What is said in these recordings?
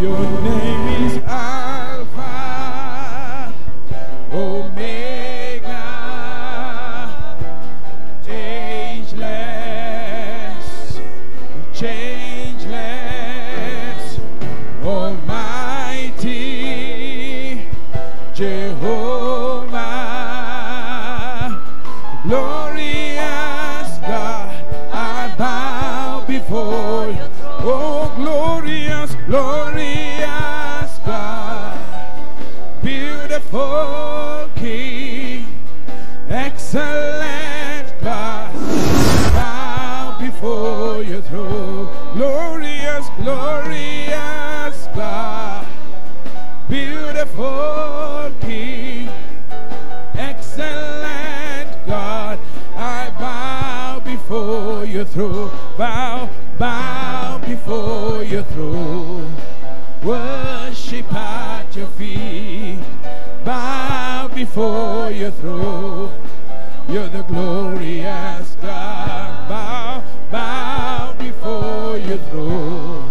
Your name is Alpha, Omega, ageless, changeless, Almighty Jehovah, glorious God, I bow before you. Oh, glorious, glorious God, beautiful King, excellent God, bow before your throne. Glorious, glorious God, beautiful King, excellent God, I bow before your throne. Bow, bow before your throne, worship at your feet, bow before your throne. You're the glorious God, bow, bow before your throne,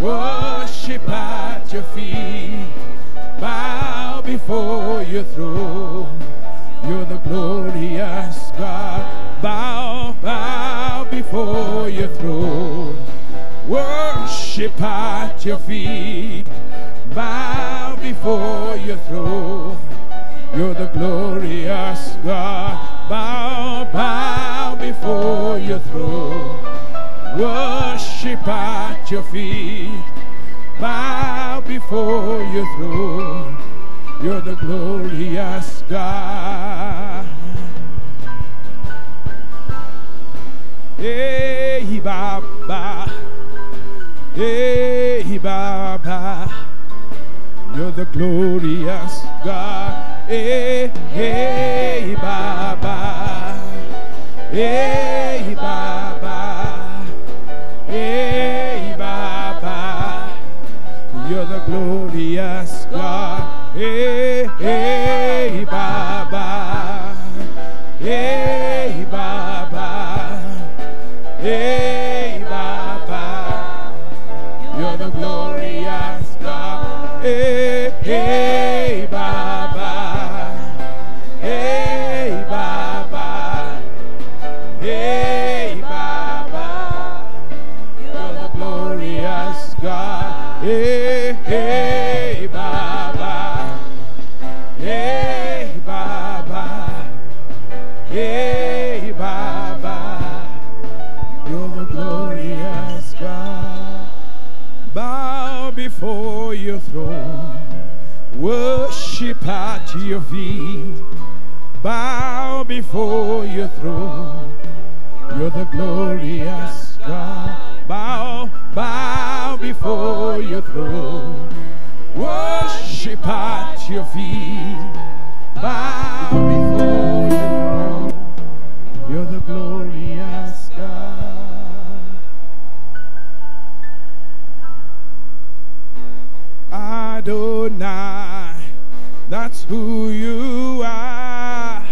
worship at your feet, bow before your throne. You're the glorious God, bow, bow before your throne. Worship at your feet, bow before your throne. You're the glorious God, bow, bow before your throne. Worship at your feet, bow before your throne. You're the glorious God. Hey, Baba. Hey, Baba, you're the glorious God. Hey, hey, Baba. Hey, Baba. Hey, Baba, you're the glorious God. Hey, hey, Baba. Hey, Baba. Hey, glorious God. Hey, hey, Baba. Hey, Baba. Hey, Baba. You're the glorious God. Hey, hey, Baba. Hey, Baba. Hey, Baba. You're the glorious God. Bow before your throne, worship at your feet, bow before your throne. You're the glorious God. Bow, bow before your throne, worship at your feet, bow before your throne. You're the glorious God. Adonai, that's who you are.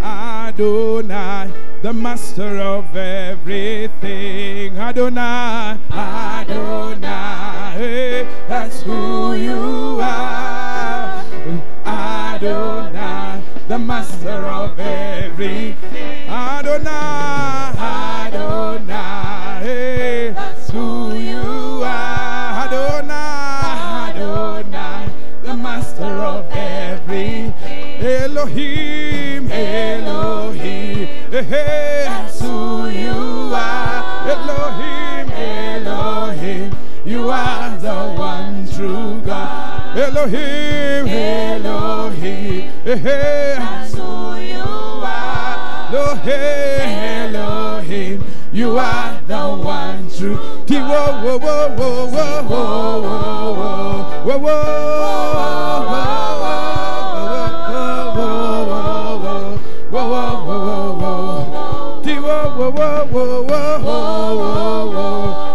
Adonai, the master of everything. Adonai, Adonai, hey, that's who you are. Adonai, the master of everything. Adonai, Adonai, hey, that's who you are. Adonai, master of every Elohim, Elohim, that's who you are. Elohim, Elohim, you are the one true God. Elohim, Elohim, that's who you are. Elohim, Elohim, you are the one true. Whoa, whoa, whoa, whoa, whoa,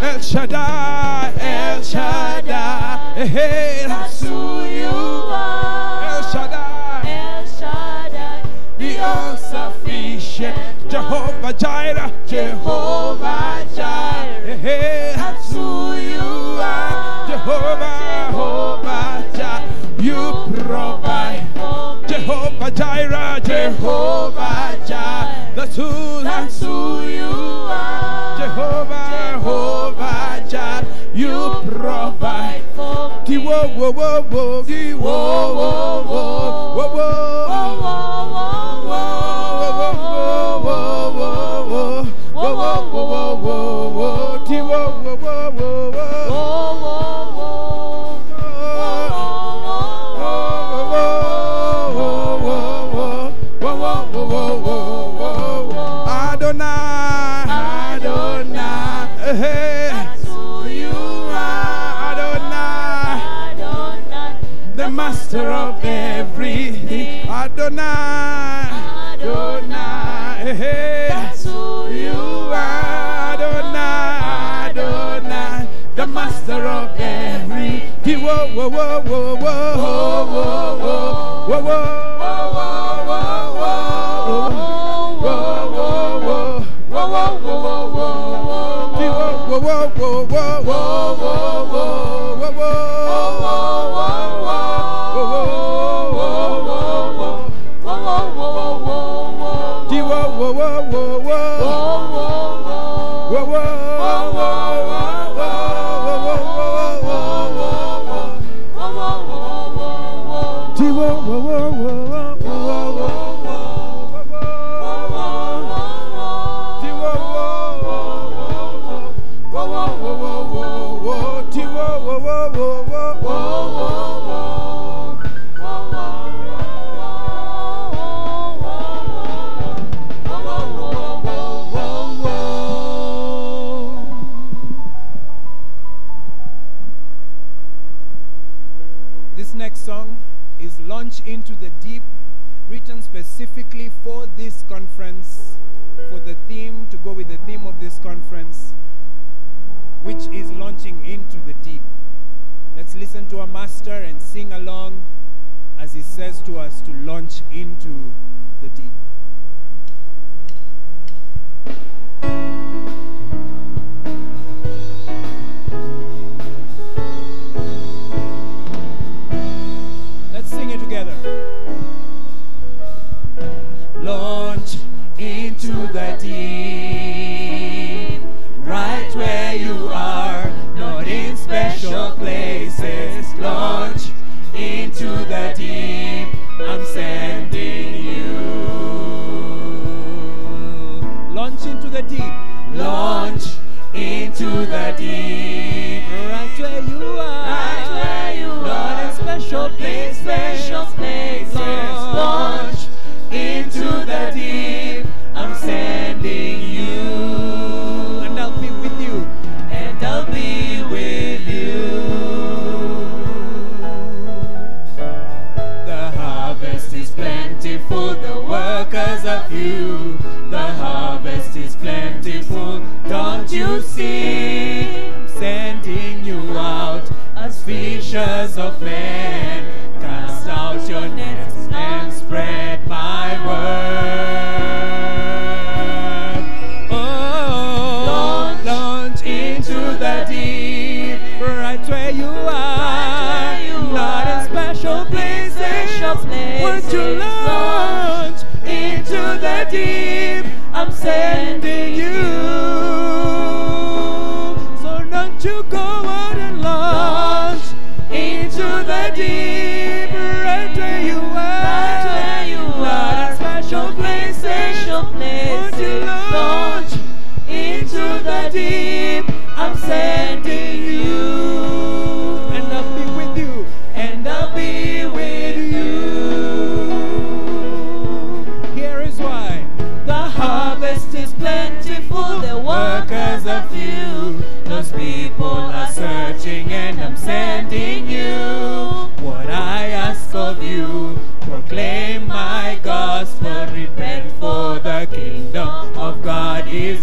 El Shaddai, El Shaddai. Hey, that's who you are. El Shaddai, El Shaddai, the all-sufficient Jehovah Jireh, Jehovah Jireh. Hey, that's who you are. Jehovah, Jehovah Jireh, you provide. Jehovah Jireh, Jehovah Jireh, that's who you are. Jehovah, Jehovah Jireh, you provide for me. Whoa, whoa, whoa, whoa, whoa, whoa, whoa, whoa, whoa, whoa, whoa, whoa, whoa, that's who you are, Adonai, Adonai, the master of everything, Adonai, Adonai, that's who you are, Adonai, Adonai, the master of everything. Whoa, whoa, whoa, whoa, whoa, whoa, whoa, whoa, whoa, whoa, whoa, whoa, whoa, whoa, whoa, whoa, whoa, whoa, whoa, whoa,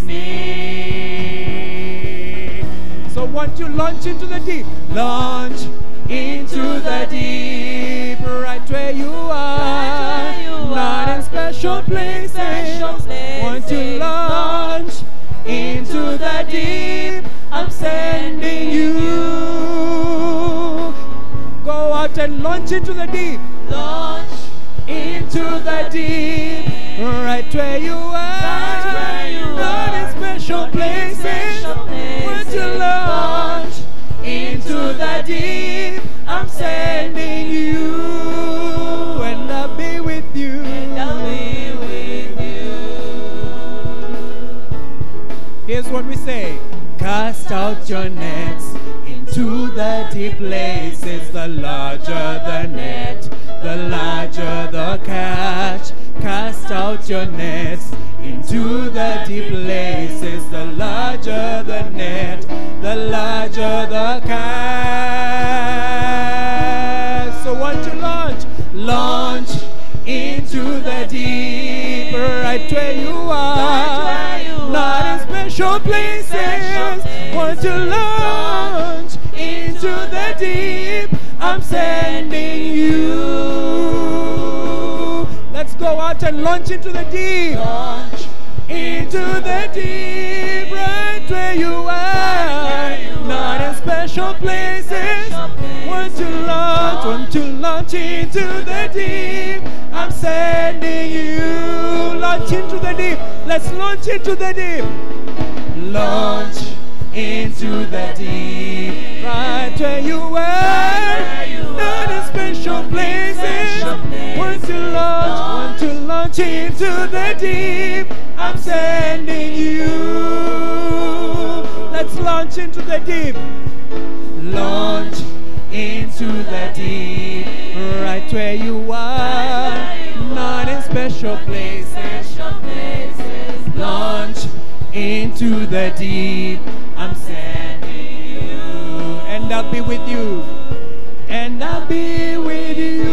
Disney. So won't you launch into the deep? Launch into the deep, right where you are, not in special places. Won't you launch into the deep? I'm sending you. Go out and launch into the deep. Launch into the deep, right where you are, not in special places. Won't you launch into the deep? I'm sending you, and I'll be with you. And I'll be with you. Here's what we say. Cast out your nets into the deep places. The larger the net, the larger the catch. Cast out your nets into the deep places. The larger the net, the larger the cast. So what you launch? Launch into the deep, right where you are, not in special places. Want to launch into the deep? I'm sending you. Let's go out and launch into the deep. Launch into the deep, right where you are, not in special places. Want to launch into the deep? I'm sending you. Launch into the deep. Let's launch into the deep. Launch into the deep, right where you were, not in special places. Want to launch into the deep. I'm sending you. Let's launch into the deep. Launch into the deep, right where you are, not in special places. Launch into the deep. I'm sending you, and I'll be with you, and I'll be with you,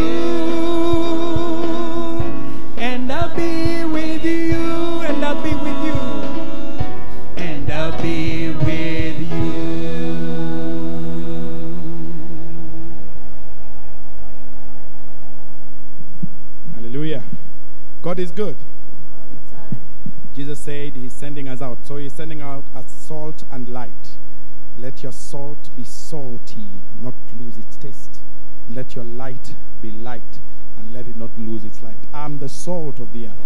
and I'll be with you, and I'll be with you, and I'll be with you. Hallelujah. God is good. Jesus said he's sending us out. So he's sending out as salt and light. Let your salt be salty, not lose its taste. Let your light be light, and let it not lose its light. I'm the salt of the earth.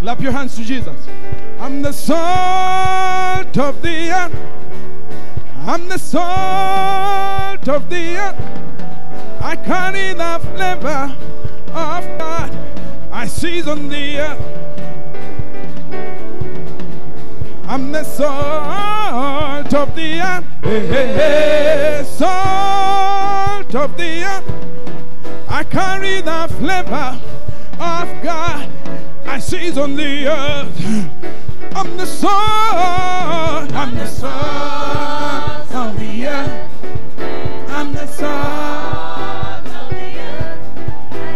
Clap your hands to Jesus. I'm the salt of the earth. I'm the salt of the earth. I carry the flavor of God. I season the earth. I'm the salt of the earth. Hey, hey, hey. Salt of the earth. I carry the flavor of God. I season the earth. I'm the salt. I'm the salt of the earth. I'm the salt of the earth.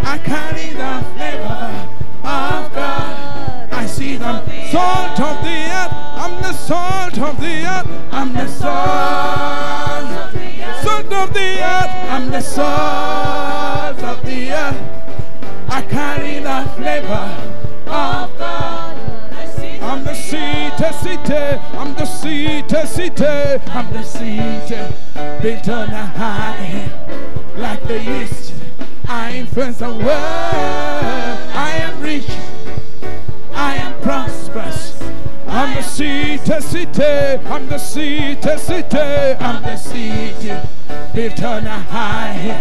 I carry the flavor of God. I see the salt of the earth. I'm the salt of the earth. I'm the salt of the earth. I'm the salt of the earth. I carry the flavor of God. I'm the city, city. I'm the city, city. I'm the city, built on a high. Like the yeast, I influence the world. I am rich, I am prosperous. I'm the city, city. I'm the city, city. I'm the city, built on a high.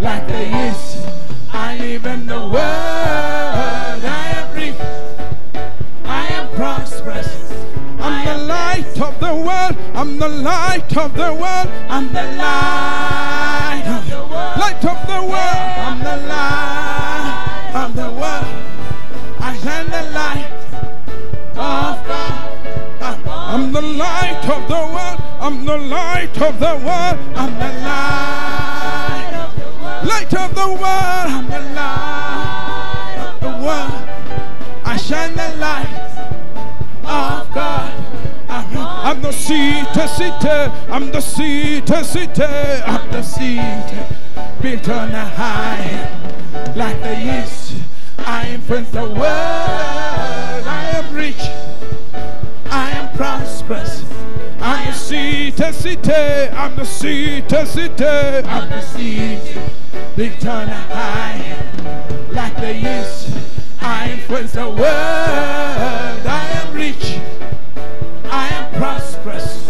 Like the yeast, I live in the world. I am rich. Prosperous. I'm the light of the world. I'm the light of the world. I'm the light of the world. Light of the world. I'm the light of the world. I shine the light of God. I'm I'm the light of the world. I'm the light of the world. I'm the light of the world. I'm the light of the world. I shine the light of God. I'm the seater, I'm the seater, I'm the seater, built on a high, like the yeast. I influence the world, I am rich, I am prosperous. I'm the seater, I'm the seater, I'm the seater, built on a high, like the yeast. I influence the world, I am rich. I am prosperous.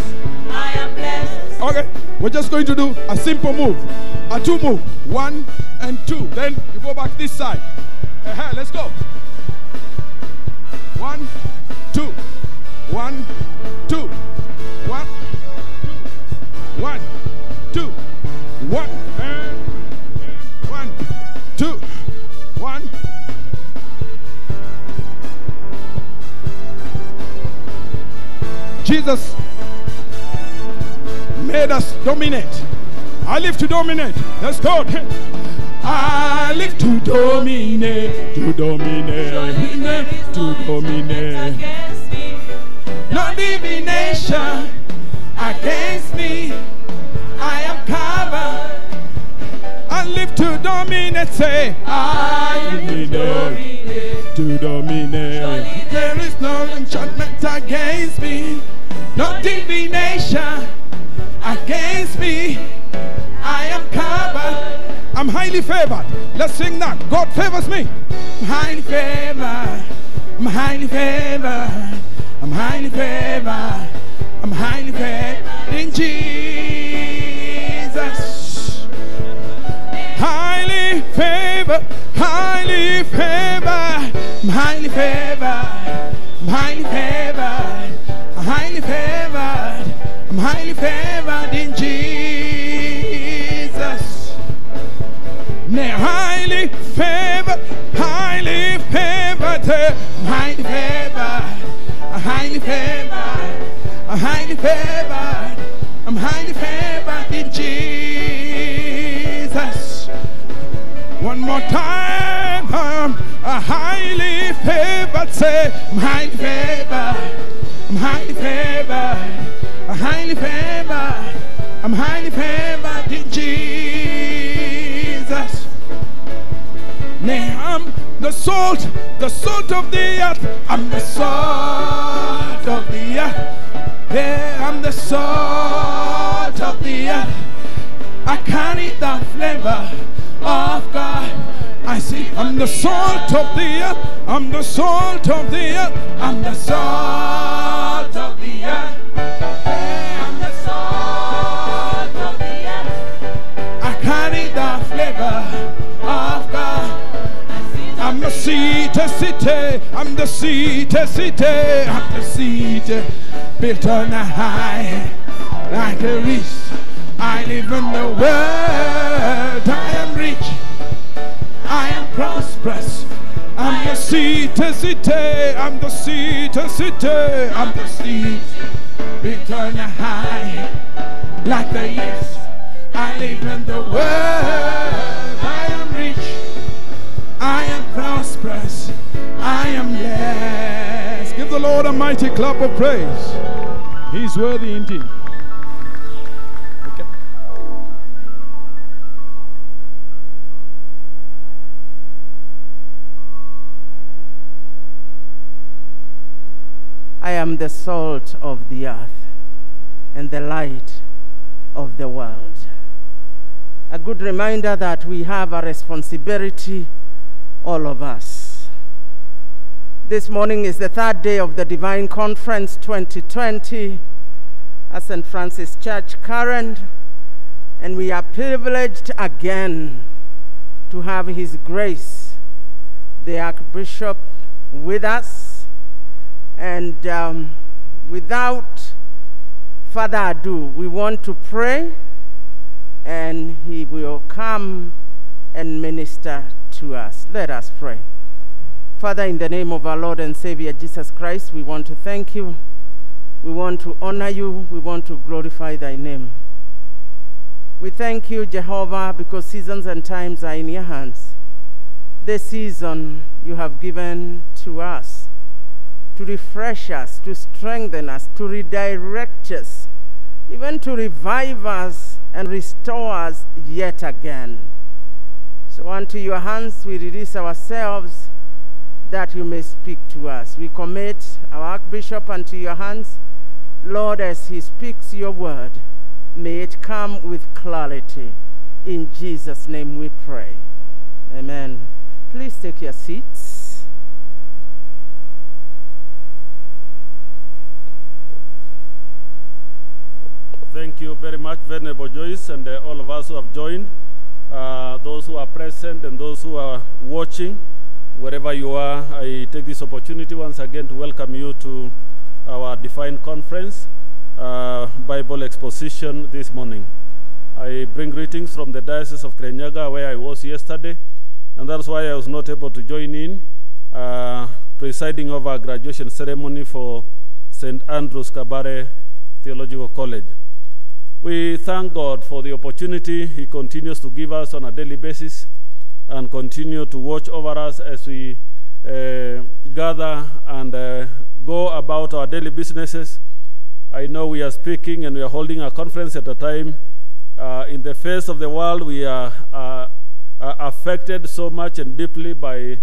I am blessed. Okay, we're just going to do a simple move, a two move, 1 and 2. Then you go back this side. Let's go. 1, 2, 1, 2, 1, 2, 1, 2, 1, and 1, 2, 1. Jesus made us dominate. I live to dominate. Let's go. I live to dominate, to dominate, to dominate. No divination against me. I am covered. I live to dominate. Say, I live to dominate, to dominate. There is no enchantment against me. No divination against me. I am covered. I'm highly favored. Let's sing that. God favors me. I'm highly favored. I'm highly favored. I'm highly favored. I'm highly favored in Jesus. Highly favored. Highly favored. I'm highly favored. I'm highly favored. I'm highly favored. I'm highly favored in Jesus. Highly favored, highly favored. I'm highly favored. I'm highly favored. I'm highly favored. I'm highly favored in Jesus. One more time. I'm highly favored. Say, I'm highly favored. I'm highly favored. I'm highly favored. I'm highly favored in Jesus. Now I'm the salt of the earth. I'm the salt of the earth. Yeah, I'm the salt of the earth. I carry the flavor of God. I see I'm the salt of the earth. I'm the salt of the earth. I'm the salt of the earth. I'm the salt of the earth. I carry the flavor of God. I'm the city. I'm the city. I'm the city built on a high, like a reach. I live in the world. I am rich. I am prosperous. I'm the city. I'm the city. I'm the city. Built on a high, like the yeast. I live in the world. I am rich. I am prosperous. I am blessed. Give the Lord a mighty clap of praise. He is worthy indeed. I am the salt of the earth and the light of the world. A good reminder that we have a responsibility, all of us. This morning is the third day of the Divine Conference 2020 at St. Francis Church, Karen, and we are privileged again to have His Grace, the Archbishop, with us. And without further ado, we want to pray, and he will come and minister to us. Let us pray. Father, in the name of our Lord and Savior Jesus Christ, we want to thank you We want to honor you. We want to glorify thy name. We thank you, Jehovah, because seasons and times are in your hands. This season you have given to us to refresh us, to strengthen us, to redirect us, even to revive us and restore us yet again. So unto your hands we release ourselves, that you may speak to us. We commit our Archbishop unto your hands. Lord, as he speaks your word, may it come with clarity. In Jesus' name we pray. Amen. Please take your seats. Thank you very much, Venerable Joyce, and all of us who have joined, those who are present and those who are watching. Wherever you are, I take this opportunity once again to welcome you to our Divine Conference Bible Exposition this morning. I bring greetings from the Diocese of Krenyaga, where I was yesterday, and that's why I was not able to join in presiding over a graduation ceremony for St. Andrew's Kabare Theological College. We thank God for the opportunity He continues to give us on a daily basis, and continue to watch over us as we gather and go about our daily businesses. I know we are speaking and we are holding a conference at a time in the face of the world. We are affected so much and deeply by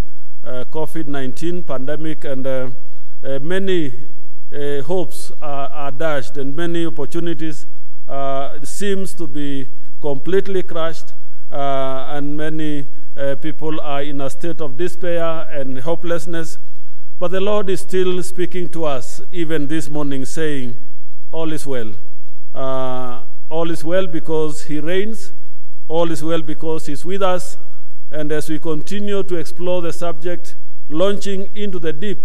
COVID-19 pandemic, and many hopes are dashed and many opportunities seems to be completely crushed, and many people are in a state of despair and hopelessness. But the Lord is still speaking to us even this morning, saying all is well. All is well because He reigns. All is well because He's with us. And as we continue to explore the subject, launching into the deep,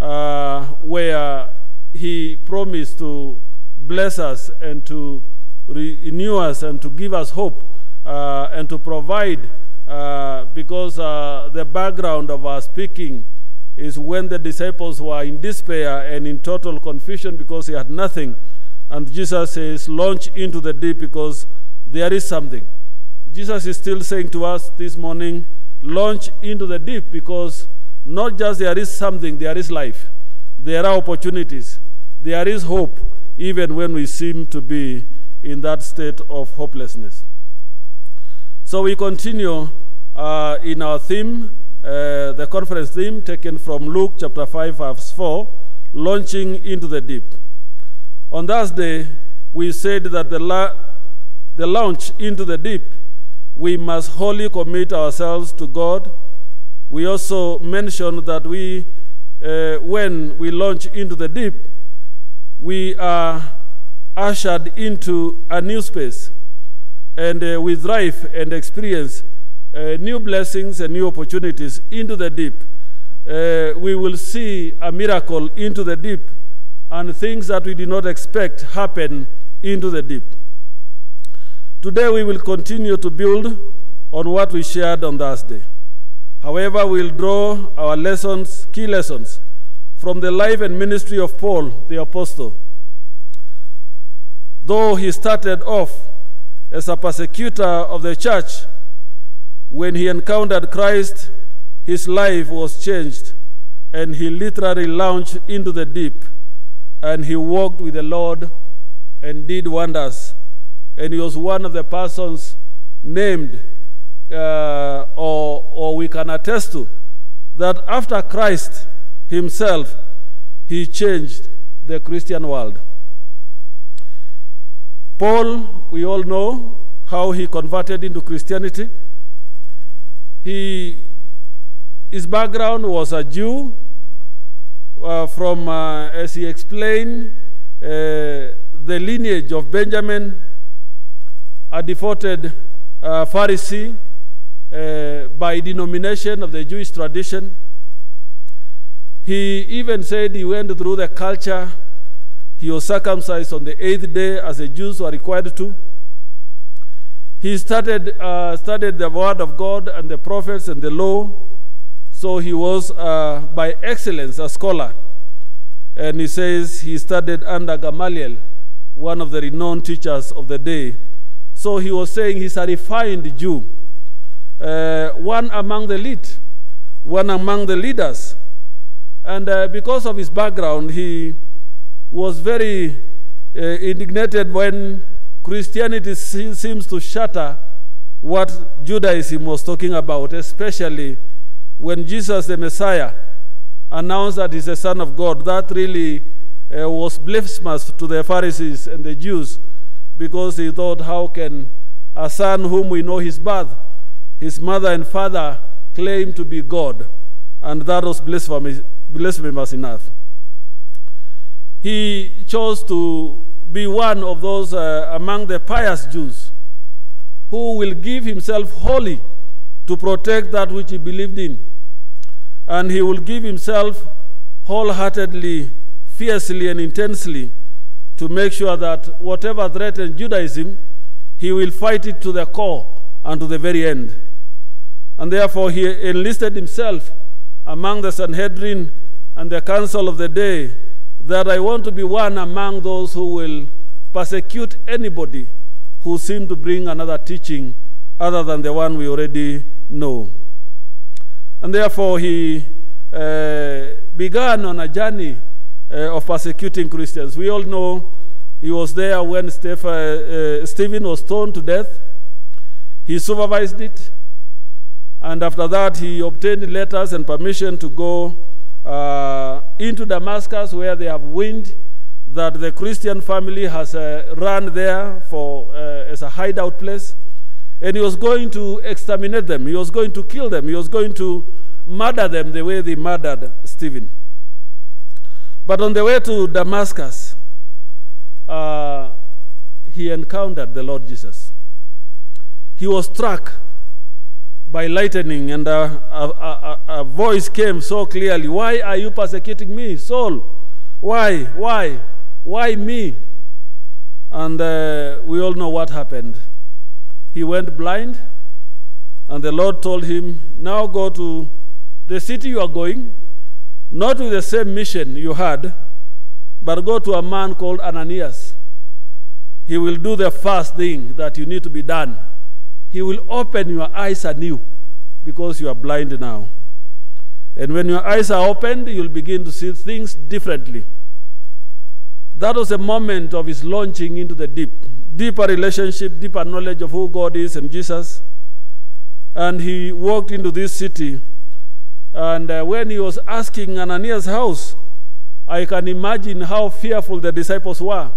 where He promised to bless us and to renew us and to give us hope, and to provide, because the background of our speaking is when the disciples were in despair and in total confusion because they had nothing. And Jesus says, launch into the deep because there is something. Jesus is still saying to us this morning, launch into the deep, because not just there is something, there is life. There are opportunities. There is hope, even when we seem to be in that state of hopelessness. So we continue in our theme, the conference theme taken from Luke chapter 5 verse 4, launching into the deep. On Thursday, we said that the launch into the deep, we must wholly commit ourselves to God. We also mentioned that we, when we launch into the deep, we are ushered into a new space. And we thrive and experience new blessings and new opportunities into the deep. We will see a miracle into the deep, and things that we did not expect happen into the deep. Today we will continue to build on what we shared on Thursday. However, we will draw our lessons, key lessons, from the life and ministry of Paul the Apostle. Though he started off as a persecutor of the church, when he encountered Christ, his life was changed, and he literally launched into the deep, and he walked with the Lord and did wonders. And he was one of the persons named, or we can attest to, that after Christ himself, he changed the Christian world. Paul, we all know how he converted into Christianity. His background was a Jew from, as he explained, the lineage of Benjamin, a devoted Pharisee by denomination of the Jewish tradition. He even said he went through the culture. He was circumcised on the 8th day, as the Jews were required to. He studied the word of God and the prophets and the law. So he was, by excellence, a scholar. And he says he studied under Gamaliel, one of the renowned teachers of the day. So he was saying he's a refined Jew, one among the elite, one among the leaders. And because of his background, he was very indignated when Christianity seems to shatter what Judaism was talking about, especially when Jesus the Messiah announced that he's the Son of God. That really was blasphemous to the Pharisees and the Jews, because they thought, how can a son whom we know his birth, his mother and father, claim to be God? And that was blasphemous enough. He chose to be one of those among the pious Jews who will give himself wholly to protect that which he believed in. And he will give himself wholeheartedly, fiercely, and intensely to make sure that whatever threatens Judaism, he will fight it to the core and to the very end. And therefore he enlisted himself among the Sanhedrin and the council of the day that I want to be one among those who will persecute anybody who seem to bring another teaching other than the one we already know. And therefore he began on a journey of persecuting Christians. We all know he was there when Stephen was stoned to death. He supervised it, and after that he obtained letters and permission to go into Damascus, where they have wind that the Christian family has run there for as a hideout place. And he was going to exterminate them. He was going to kill them. He was going to murder them the way they murdered Stephen. But on the way to Damascus, he encountered the Lord Jesus. He was struck by lightning, and a voice came so clearly, "Why are you persecuting me, Saul? Why me?" And we all know what happened. He went blind, and the Lord told him, "Now go to the city you are going, not with the same mission you had, but go to a man called Ananias. He will do the first thing that you need to be done. He will open your eyes anew, because you are blind now. And when your eyes are opened, you'll begin to see things differently." That was a moment of his launching into the deep. Deeper relationship, deeper knowledge of who God is and Jesus. And he walked into this city. And when he was asking Ananias' house, I can imagine how fearful the disciples were,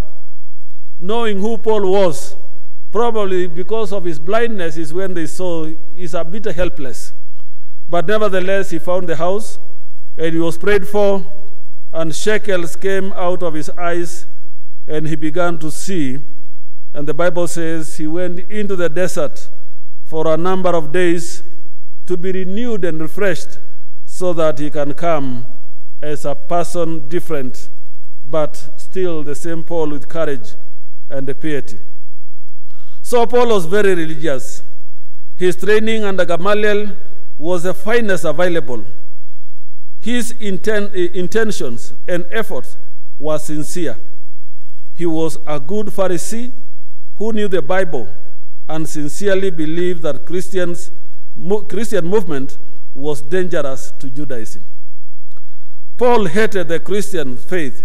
knowing who Paul was. Probably because of his blindness is when they saw he's a bit helpless. But nevertheless, he found the house, and he was prayed for, and shekels came out of his eyes, and he began to see. And the Bible says he went into the desert for a number of days to be renewed and refreshed, so that he can come as a person different, but still the same Paul with courage and piety. So Paul was very religious. His training under Gamaliel was the finest available. His intentions and efforts were sincere. He was a good Pharisee who knew the Bible and sincerely believed that Christian movement was dangerous to Judaism. Paul hated the Christian faith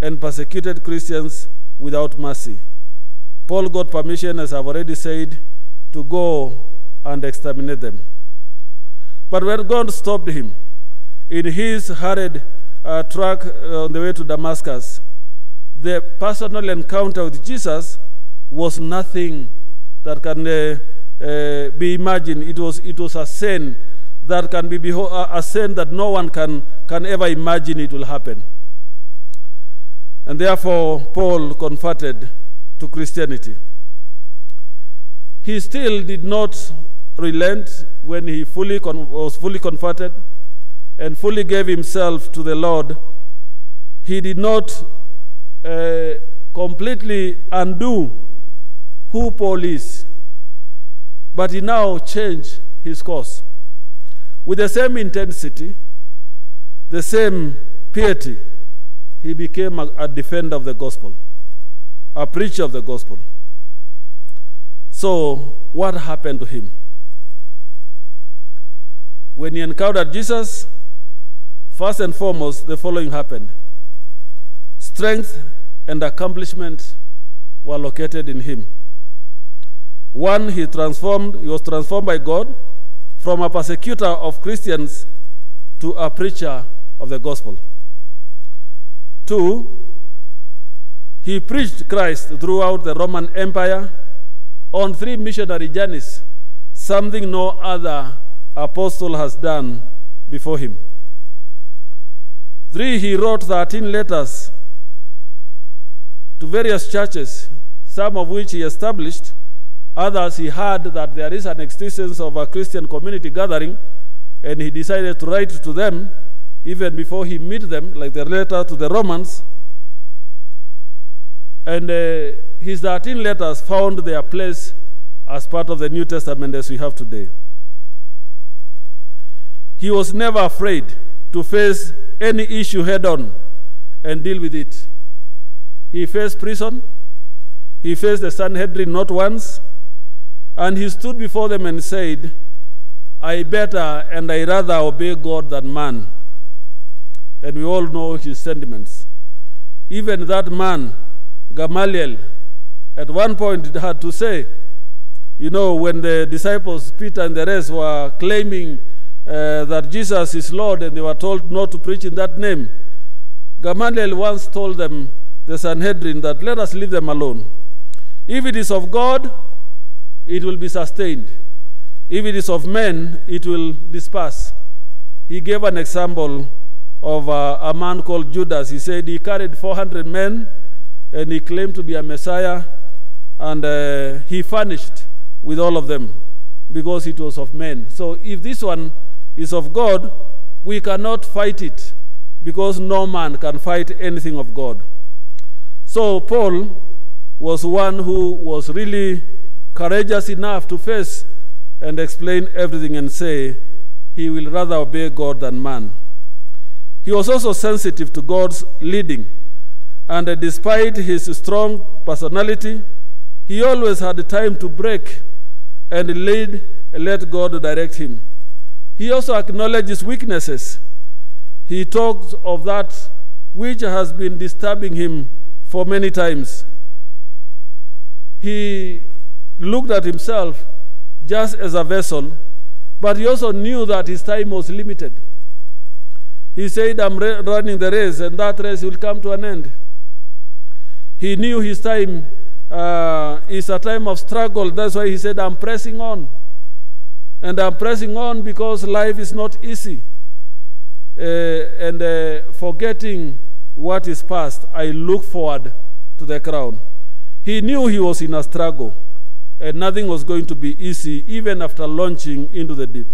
and persecuted Christians without mercy. Paul got permission, as I've already said, to go and exterminate them. But when God stopped him in his hurried track on the way to Damascus, the personal encounter with Jesus was nothing that can be imagined. It was a sin that can be a sin that no one can ever imagine it will happen. And therefore Paul converted to Christianity. He still did not relent when he was fully converted and fully gave himself to the Lord. He did not completely undo who Paul is, but he now changed his course. With the same intensity, the same piety, he became a defender of the gospel, a preacher of the gospel. So what happened to him? When he encountered Jesus, first and foremost, the following happened. Strength and accomplishment were located in him. One, he was transformed by God from a persecutor of Christians to a preacher of the gospel. Two, he preached Christ throughout the Roman Empire on 3 missionary journeys, something no other apostle has done before him. 3, he wrote 13 letters to various churches, some of which he established, others he heard that there is an existence of a Christian community gathering, and he decided to write to them even before he met them, like the letter to the Romans. And his 13 letters found their place as part of the New Testament as we have today. He was never afraid to face any issue head on and deal with it. He faced prison, he faced the Sanhedrin not once, and he stood before them and said, I better and I rather obey God than man. And we all know his sentiments. Even that man, Gamaliel, at one point had to say, you know, when the disciples, Peter and the rest, were claiming that Jesus is Lord and they were told not to preach in that name, Gamaliel once told them, the Sanhedrin, that let us leave them alone. If it is of God, it will be sustained. If it is of men, it will disperse. He gave an example of a man called Judas. He said he carried 400 men and he claimed to be a Messiah, and he furnished with all of them because it was of men. So if this one is of God, we cannot fight it because no man can fight anything of God. So Paul was one who was really courageous enough to face and explain everything and say he will rather obey God than man. He was also sensitive to God's leading, and despite his strong personality, he always had time to break and let God direct him. He also acknowledges weaknesses. He talks of that which has been disturbing him for many times. He looked at himself just as a vessel, but he also knew that his time was limited. He said, I'm running the race, and that race will come to an end. He knew his time is a time of struggle. That's why he said, I'm pressing on. And I'm pressing on because life is not easy. Forgetting what is past, I look forward to the crown. He knew he was in a struggle, and nothing was going to be easy, even after launching into the deep.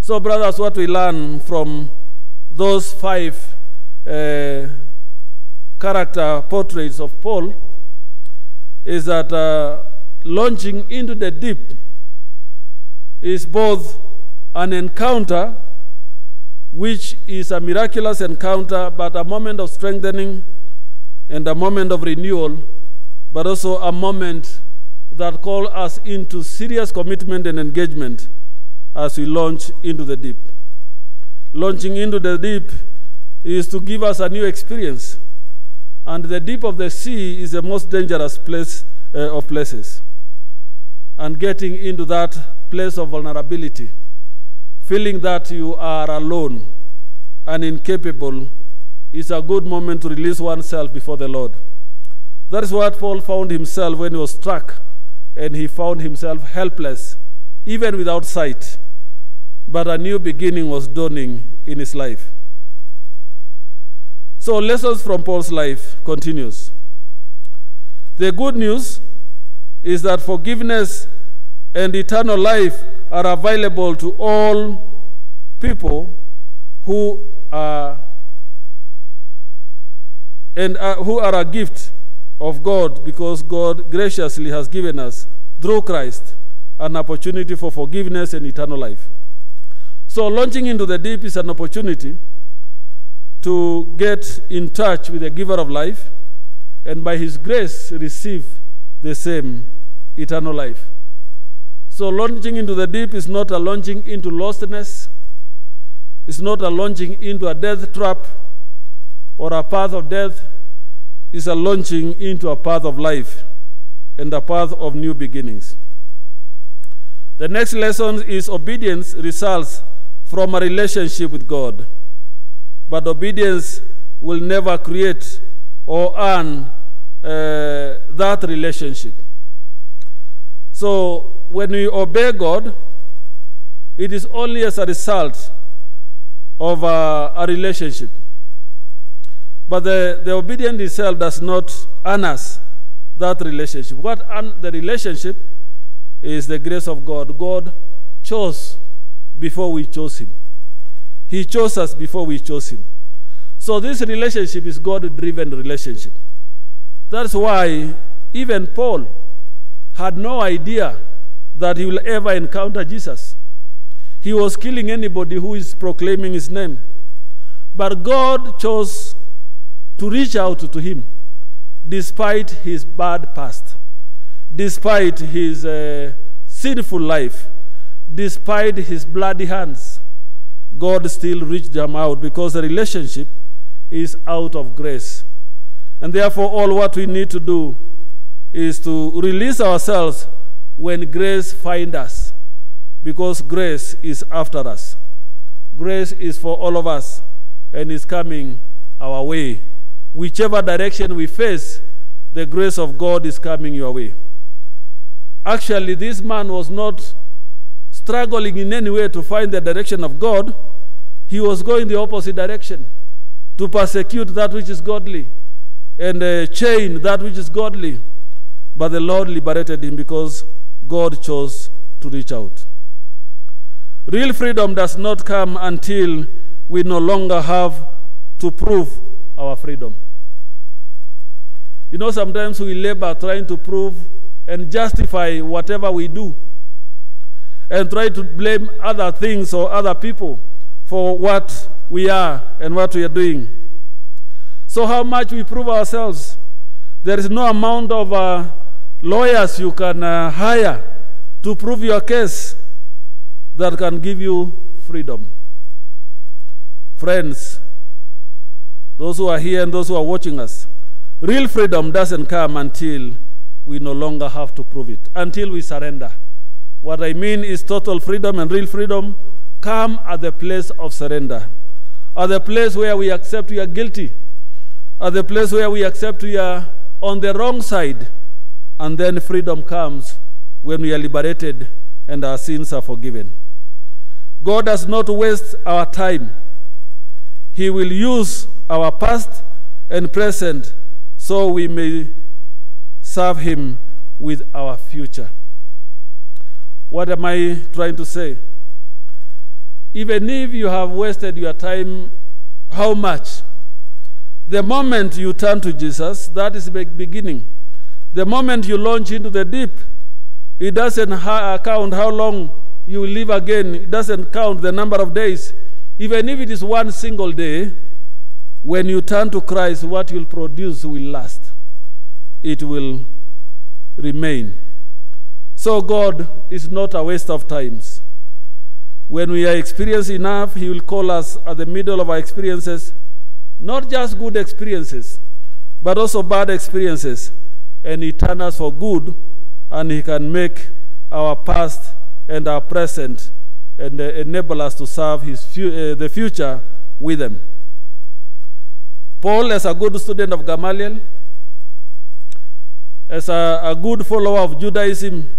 So, brothers, what we learn from those 5 character portraits of Paul is that launching into the deep is both an encounter, which is a miraculous encounter, but a moment of strengthening and a moment of renewal, but also a moment that calls us into serious commitment and engagement as we launch into the deep. Launching into the deep is to give us a new experience, and the deep of the sea is the most dangerous place of places. And getting into that place of vulnerability, feeling that you are alone and incapable, is a good moment to release oneself before the Lord. That is what Paul found himself when he was struck, and he found himself helpless, even without sight, but a new beginning was dawning in his life. So lessons from Paul's life continues. The good news is that forgiveness and eternal life are available to all people who are a gift of God, because God graciously has given us through Christ an opportunity for forgiveness and eternal life. So launching into the deep is an opportunity to get in touch with the giver of life, and by his grace receive the same eternal life. So launching into the deep is not a launching into lostness. It's not a launching into a death trap or a path of death. It's a launching into a path of life and a path of new beginnings. The next lesson is obedience results from a relationship with God, but obedience will never create or earn that relationship. So when we obey God, it is only as a result of a relationship. But the obedience itself does not earn us that relationship. What earned the relationship is the grace of God. God chose before we chose him. He chose us before we chose him. So this relationship is God-driven relationship. That's why even Paul had no idea that he will ever encounter Jesus. He was killing anybody who is proclaiming his name. But God chose to reach out to him despite his bad past, despite his sinful life, despite his bloody hands. God still reached them out because the relationship is out of grace. And therefore, all what we need to do is to release ourselves when grace finds us, because grace is after us. Grace is for all of us and is coming our way. Whichever direction we face, the grace of God is coming your way. Actually, this man was not struggling in any way to find the direction of God. He was going the opposite direction, to persecute that which is godly and chain that which is godly. But the Lord liberated him because God chose to reach out. Real freedom does not come until we no longer have to prove our freedom. You know, sometimes we labor trying to prove and justify whatever we do, and try to blame other things or other people for what we are and what we are doing. So how much we prove ourselves? There is no amount of lawyers you can hire to prove your case that can give you freedom. Friends, those who are here and those who are watching us, real freedom doesn't come until we no longer have to prove it, until we surrender. What I mean is total freedom and real freedom come at the place of surrender, at the place where we accept we are guilty, at the place where we accept we are on the wrong side, and then freedom comes when we are liberated and our sins are forgiven. God does not waste our time. He will use our past and present so we may serve him with our future. What am I trying to say? Even if you have wasted your time, how much? The moment you turn to Jesus, that is the beginning. The moment you launch into the deep, it doesn't count how long you live again. It doesn't count the number of days. Even if it is one single day, when you turn to Christ, what you'll produce will last. It will remain. So God is not a waste of times. When we are experienced enough, he will call us at the middle of our experiences, not just good experiences, but also bad experiences, and he turns us for good, and he can make our past and our present and enable us to serve the future with them. Paul, as a good student of Gamaliel, as a good follower of Judaism,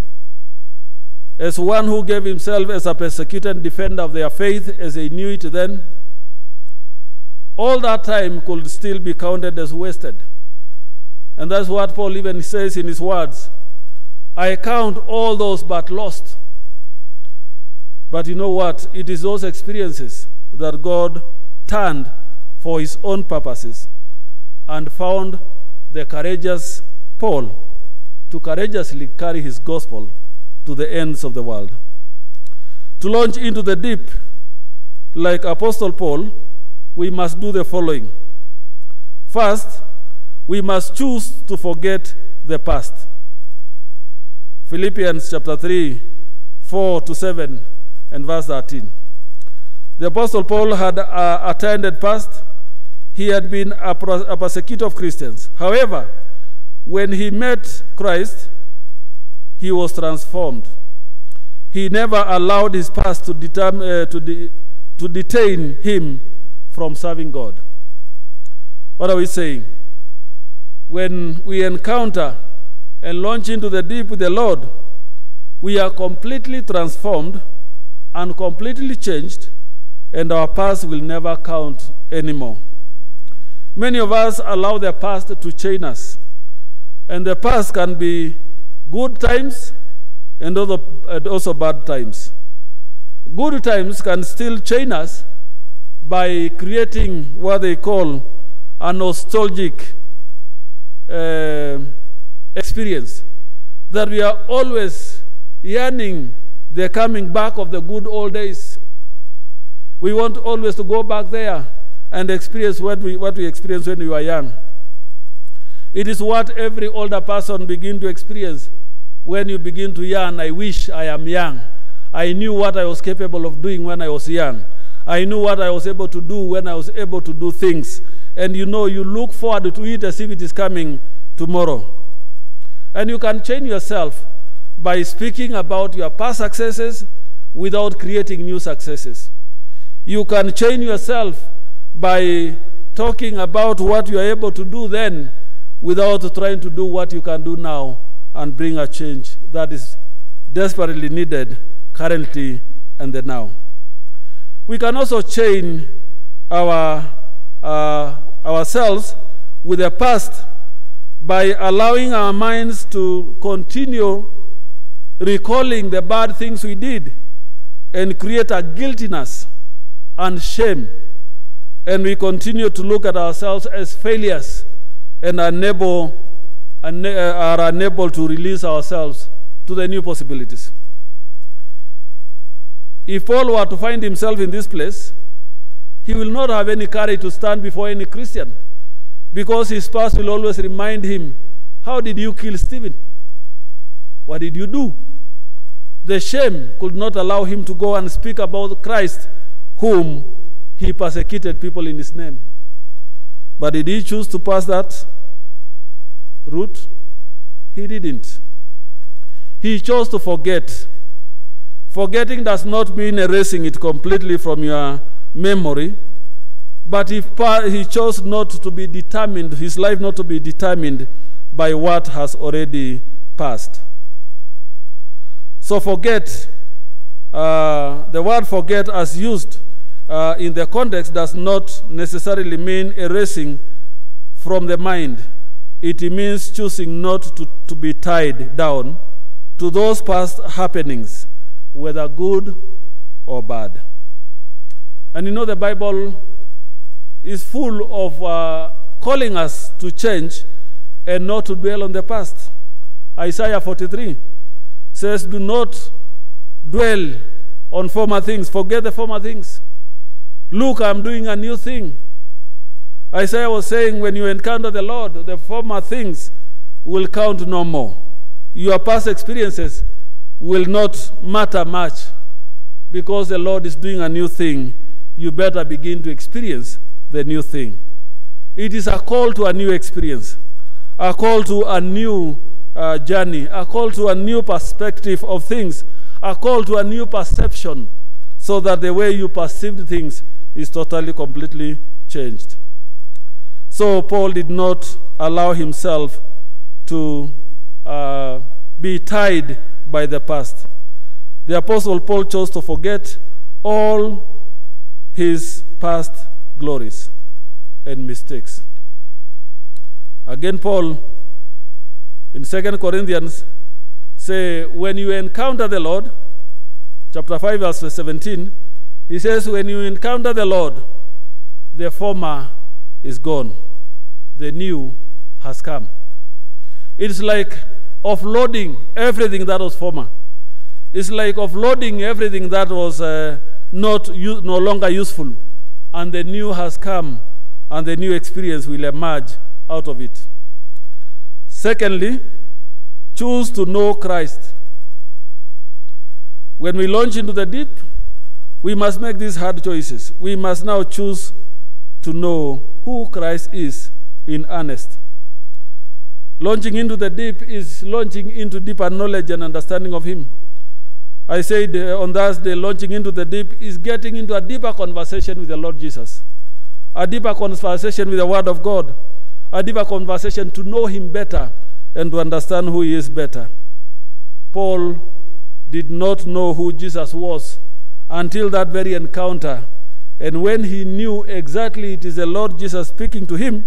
as one who gave himself as a persecutor and defender of their faith as they knew it then, all that time could still be counted as wasted. And that's what Paul even says in his words, "I count all those but lost." But you know what? It is those experiences that God turned for his own purposes and found the courageous Paul to courageously carry his gospel to the ends of the world. To launch into the deep, like Apostle Paul, we must do the following. First, we must choose to forget the past. Philippians chapter 3, 4 to 7 and verse 13. The Apostle Paul had attended past. He had been a persecutor of Christians. However, when he met Christ, he was transformed. He never allowed his past to detain him from serving God. What are we saying? When we encounter and launch into the deep with the Lord, we are completely transformed and completely changed, and our past will never count anymore. Many of us allow their past to chain us, and the past can be good times and also bad times. Good times can still chain us by creating what they call a nostalgic experience, that we are always yearning the coming back of the good old days. We want always to go back there and experience what we experienced when we were young. It is what every older person begins to experience when you begin to yearn. I wish I am young. I knew what I was capable of doing when I was young. I knew what I was able to do when I was able to do things. And you know, you look forward to it as if it is coming tomorrow. And you can change yourself by speaking about your past successes without creating new successes. You can change yourself by talking about what you are able to do then without trying to do what you can do now and bring a change that is desperately needed currently and the now. We can also chain ourselves with the past by allowing our minds to continue recalling the bad things we did and create a guiltiness and shame. And we continue to look at ourselves as failures and are unable to release ourselves to the new possibilities. If Paul were to find himself in this place, he will not have any courage to stand before any Christian, because his past will always remind him, how did you kill Stephen? What did you do? The shame could not allow him to go and speak about Christ, whom he persecuted people in his name. But did he choose to pass that route? He didn't. He chose to forget. Forgetting does not mean erasing it completely from your memory, but he chose not to be determined, his life not to be determined by what has already passed. So forget, the word forget as used in the context does not necessarily mean erasing from the mind. It means choosing not to be tied down to those past happenings, whether good or bad. And you know, the Bible is full of calling us to change and not to dwell on the past. Isaiah 43 says, do not dwell on former things. Forget the former things. Look, I'm doing a new thing. Isaiah was saying, when you encounter the Lord, the former things will count no more. Your past experiences will not matter much, because the Lord is doing a new thing. You better begin to experience the new thing. It is a call to a new experience, a call to a new journey, a call to a new perspective of things, a call to a new perception, so that the way you perceived things is totally, completely changed. So Paul did not allow himself to be tied by the past. The Apostle Paul chose to forget all his past glories and mistakes. Again, Paul in 2 Corinthians says, when you encounter the Lord, chapter 5, verse 17, he says, when you encounter the Lord, the former is gone, the new has come. It's like offloading everything that was former. It's like offloading everything that was no longer useful and the new has come, and the new experience will emerge out of it. Secondly, choose to know Christ. When we launch into the deep, we must make these hard choices. We must now choose to know who Christ is in earnest. Launching into the deep is launching into deeper knowledge and understanding of Him. I said on Thursday, launching into the deep is getting into a deeper conversation with the Lord Jesus, a deeper conversation with the Word of God, a deeper conversation to know Him better and to understand who He is better. Paul did not know who Jesus was until that very encounter. And when he knew exactly it is the Lord Jesus speaking to him,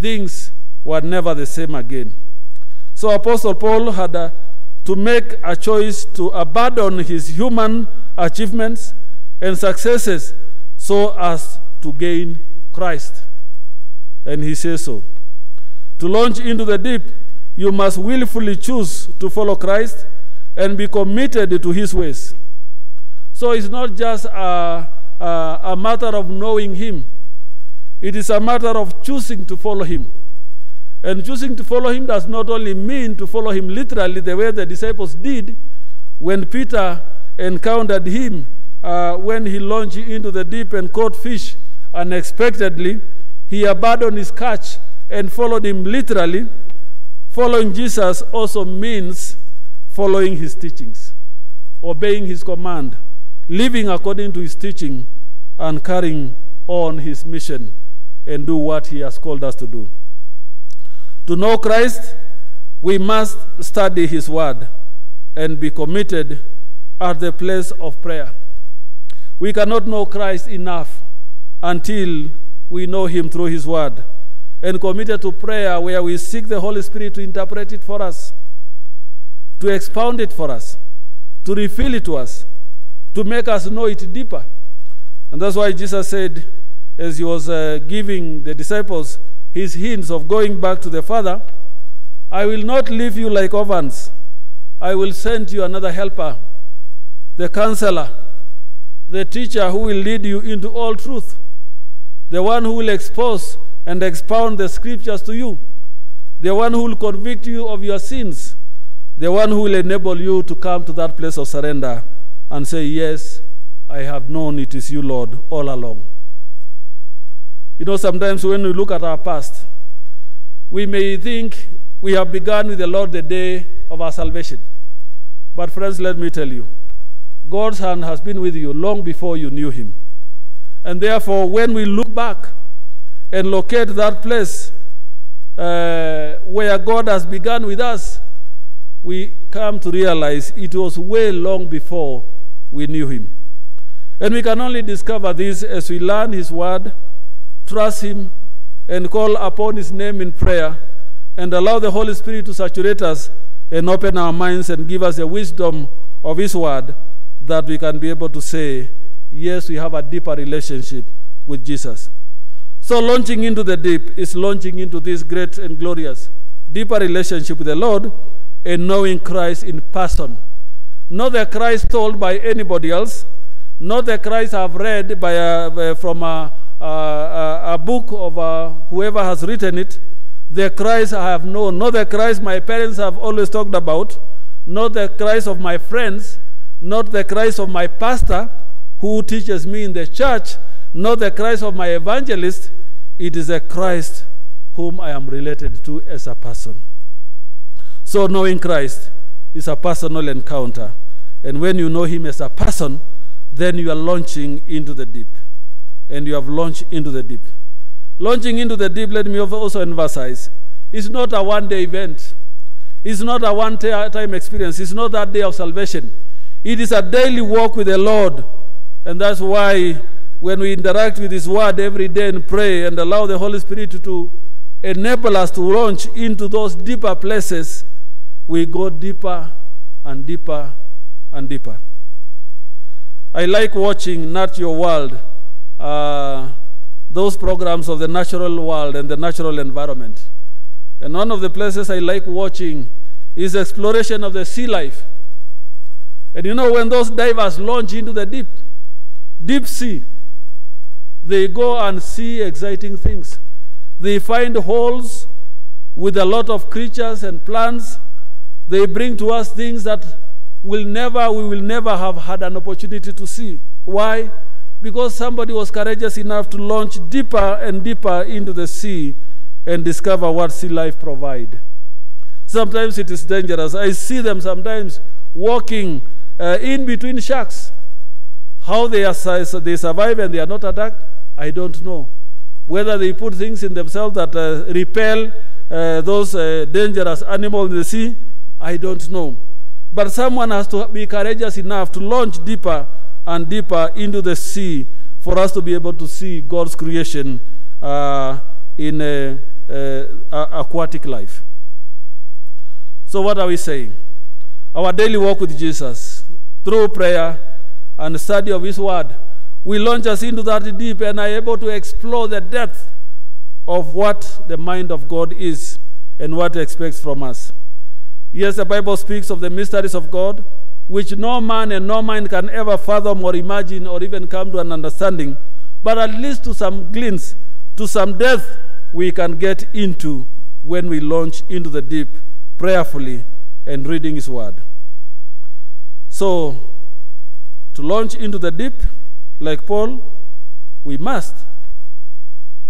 things were never the same again. So Apostle Paul had to make a choice to abandon his human achievements and successes so as to gain Christ. And he says so. To launch into the deep, you must willfully choose to follow Christ and be committed to His ways. So it's not just a matter of knowing Him. It is a matter of choosing to follow Him. And choosing to follow Him does not only mean to follow Him literally the way the disciples did when Peter encountered Him when he launched into the deep and caught fish unexpectedly. He abandoned his catch and followed Him literally. Following Jesus also means following His teachings, obeying His command, living according to His teaching, and carrying on His mission and do what He has called us to do. To know Christ, we must study His Word and be committed at the place of prayer. We cannot know Christ enough until we know Him through His Word and committed to prayer, where we seek the Holy Spirit to interpret it for us, to expound it for us, to reveal it to us, to make us know it deeper. And that's why Jesus said, as He was giving the disciples His hints of going back to the Father, "I will not leave you like orphans. I will send you another helper, the counselor, the teacher who will lead you into all truth, the one who will expose and expound the scriptures to you, the one who will convict you of your sins, the one who will enable you to come to that place of surrender and say, 'Yes, I have known it is you, Lord, all along.'" You know, sometimes when we look at our past, we may think we have begun with the Lord the day of our salvation. But friends, let me tell you, God's hand has been with you long before you knew Him. And therefore, when we look back and locate that place where God has begun with us, we come to realize it was way long before we knew Him. And we can only discover this as we learn His Word, trust Him, and call upon His name in prayer, and allow the Holy Spirit to saturate us and open our minds and give us the wisdom of His Word, that we can be able to say, "Yes, we have a deeper relationship with Jesus." So launching into the deep is launching into this great and glorious, deeper relationship with the Lord and knowing Christ in person. Not the Christ told by anybody else, not the Christ I've read by from a book of whoever has written it, the Christ I have known, not the Christ my parents have always talked about, not the Christ of my friends, not the Christ of my pastor who teaches me in the church, not the Christ of my evangelist. It is the Christ whom I am related to as a person. So knowing Christ is a personal encounter. And when you know Him as a person, then you are launching into the deep. And you have launched into the deep. Launching into the deep, let me also emphasize, it's not a one-day event. It's not a one-time experience. It's not that day of salvation. It is a daily walk with the Lord. And that's why when we interact with His Word every day and pray and allow the Holy Spirit to enable us to launch into those deeper places, we go deeper and deeper and deeper. I like watching Not Your World, those programs of the natural world and the natural environment. And one of the places I like watching is exploration of the sea life. And you know, when those divers launch into the deep sea, They go and see exciting things. They find holes with a lot of creatures and plants. They bring to us things that we will never have had an opportunity to see. Why? Because somebody was courageous enough to launch deeper and deeper into the sea and discover what sea life provides. Sometimes it is dangerous. I see them sometimes walking in between sharks. How they survive and they are not attacked, I don't know. Whether they put things in themselves that repel those dangerous animals in the sea, I don't know. But someone has to be courageous enough to launch deeper and deeper into the sea for us to be able to see God's creation in aquatic life. So what are we saying? Our daily walk with Jesus, through prayer and the study of His Word, will launch us into that deep and are able to explore the depth of what the mind of God is and what He expects from us. Yes, the Bible speaks of the mysteries of God, which no man and no mind can ever fathom or imagine or even come to an understanding, but at least to some glimpse, to some depth, we can get into when we launch into the deep prayerfully and reading His Word. So, to launch into the deep, like Paul, we must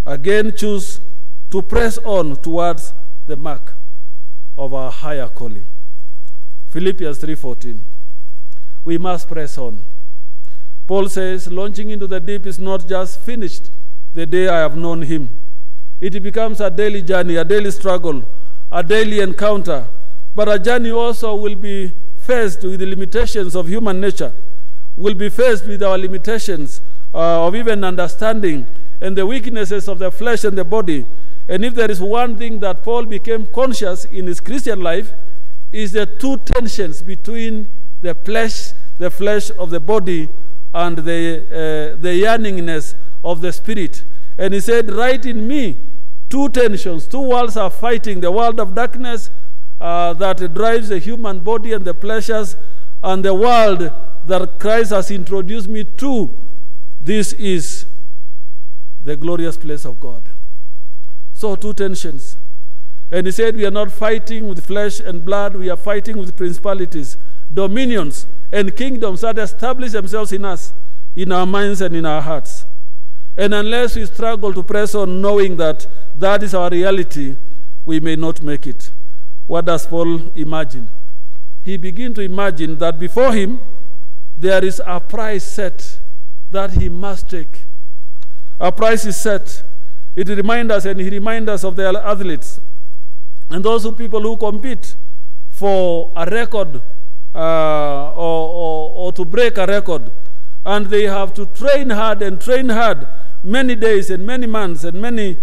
again choose to press on towards the mark of our higher calling. Philippians 3:14. We must press on. Paul says, launching into the deep is not just finished the day I have known Him. It becomes a daily journey, a daily struggle, a daily encounter. But a journey also will be faced with the limitations of human nature, will be faced with our limitations of even understanding and the weaknesses of the flesh and the body. And if there is one thing that Paul became conscious in his Christian life, is the two tensions between the flesh of the body, and the yearningness of the spirit. And he said, right in me, two tensions, two worlds are fighting, the world of darkness that drives the human body and the pleasures, and the world that Christ has introduced me to. This is the glorious place of God. So two tensions. And he said, we are not fighting with flesh and blood, we are fighting with principalities, dominions, and kingdoms that establish themselves in us, in our minds and in our hearts. And unless we struggle to press on knowing that that is our reality, we may not make it. What does Paul imagine? He begins to imagine that before him, there is a price set that he must take. A price is set. It reminds us, and he reminds us of the athletes and those people who compete for a record or to break a record. And they have to train hard many days and many months and many.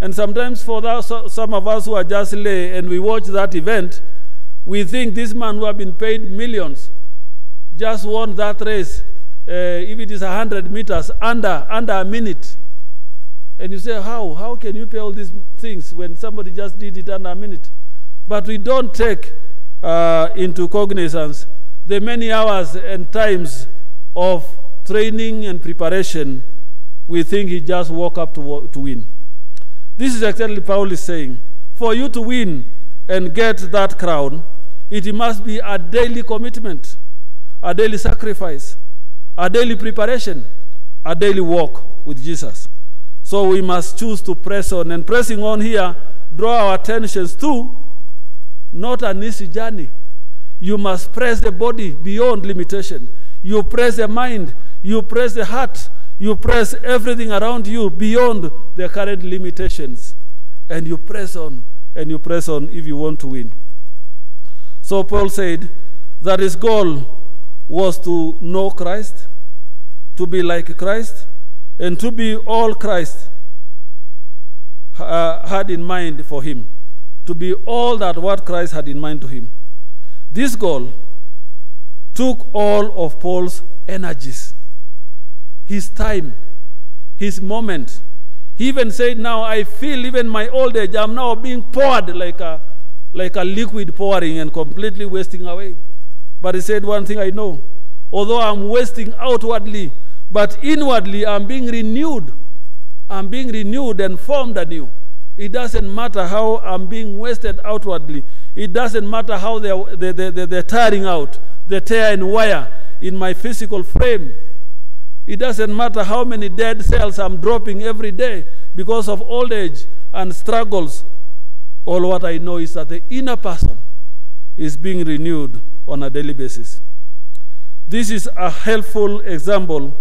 And sometimes for that, some of us who are just lay and we watch that event, we think this man who have been paid millions just won that race, if it is 100 meters, under a minute. And you say, how? How can you pay all these things when somebody just did it under a minute? But we don't take into cognizance the many hours and times of training and preparation. We think he just woke up to win. This is exactly Paul is saying. For you to win and get that crown, it must be a daily commitment, a daily sacrifice, a daily preparation, a daily walk with Jesus. So we must choose to press on. And pressing on here, draw our attentions to not an easy journey. You must press the body beyond limitation. You press the mind. You press the heart. You press everything around you beyond the current limitations. And you press on. And you press on if you want to win. So Paul said that his goal was to know Christ, to be like Christ, and to be all Christ had in mind for him. To be all that what Christ had in mind to him. This goal took all of Paul's energies, his time, his moment. He even said, now I feel even my old age, I'm now being poured like a liquid pouring and completely wasting away. But he said, one thing I know, although I'm wasting outwardly, but inwardly I'm being renewed I'm being renewed and formed anew. It doesn't matter how I'm being wasted outwardly. It doesn't matter how they're tiring out, the tear and wire in my physical frame. It doesn't matter how many dead cells I'm dropping every day because of old age and struggles. All what I know is that the inner person is being renewed on a daily basis. This is a helpful example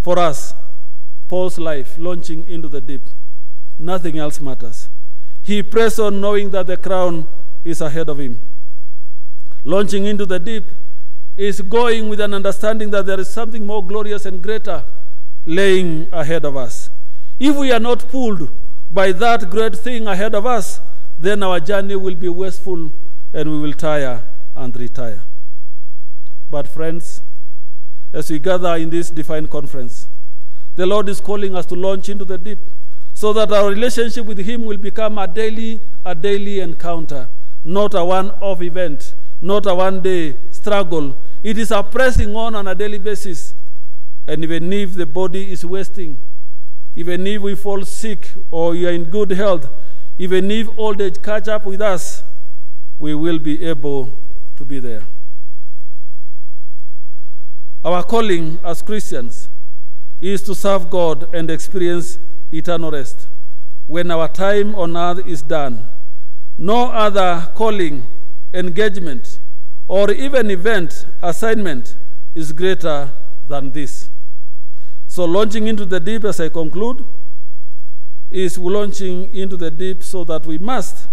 for us. Paul's life, launching into the deep. Nothing else matters. He pressed on knowing that the crown is ahead of him. Launching into the deep is going with an understanding that there is something more glorious and greater laying ahead of us. If we are not pulled by that great thing ahead of us, then our journey will be wasteful and we will tire and retire. But friends, as we gather in this divine conference, the Lord is calling us to launch into the deep so that our relationship with Him will become a daily encounter, not a one-off event, not a one-day struggle. It is a pressing on a daily basis. And even if the body is wasting, even if we fall sick or you are in good health, even if old age catch up with us, we will be able to be there. Our calling as Christians is to serve God and experience eternal rest. When our time on earth is done, no other calling, engagement, or even event, assignment is greater than this. So launching into the deep, as I conclude, is launching into the deep so that we must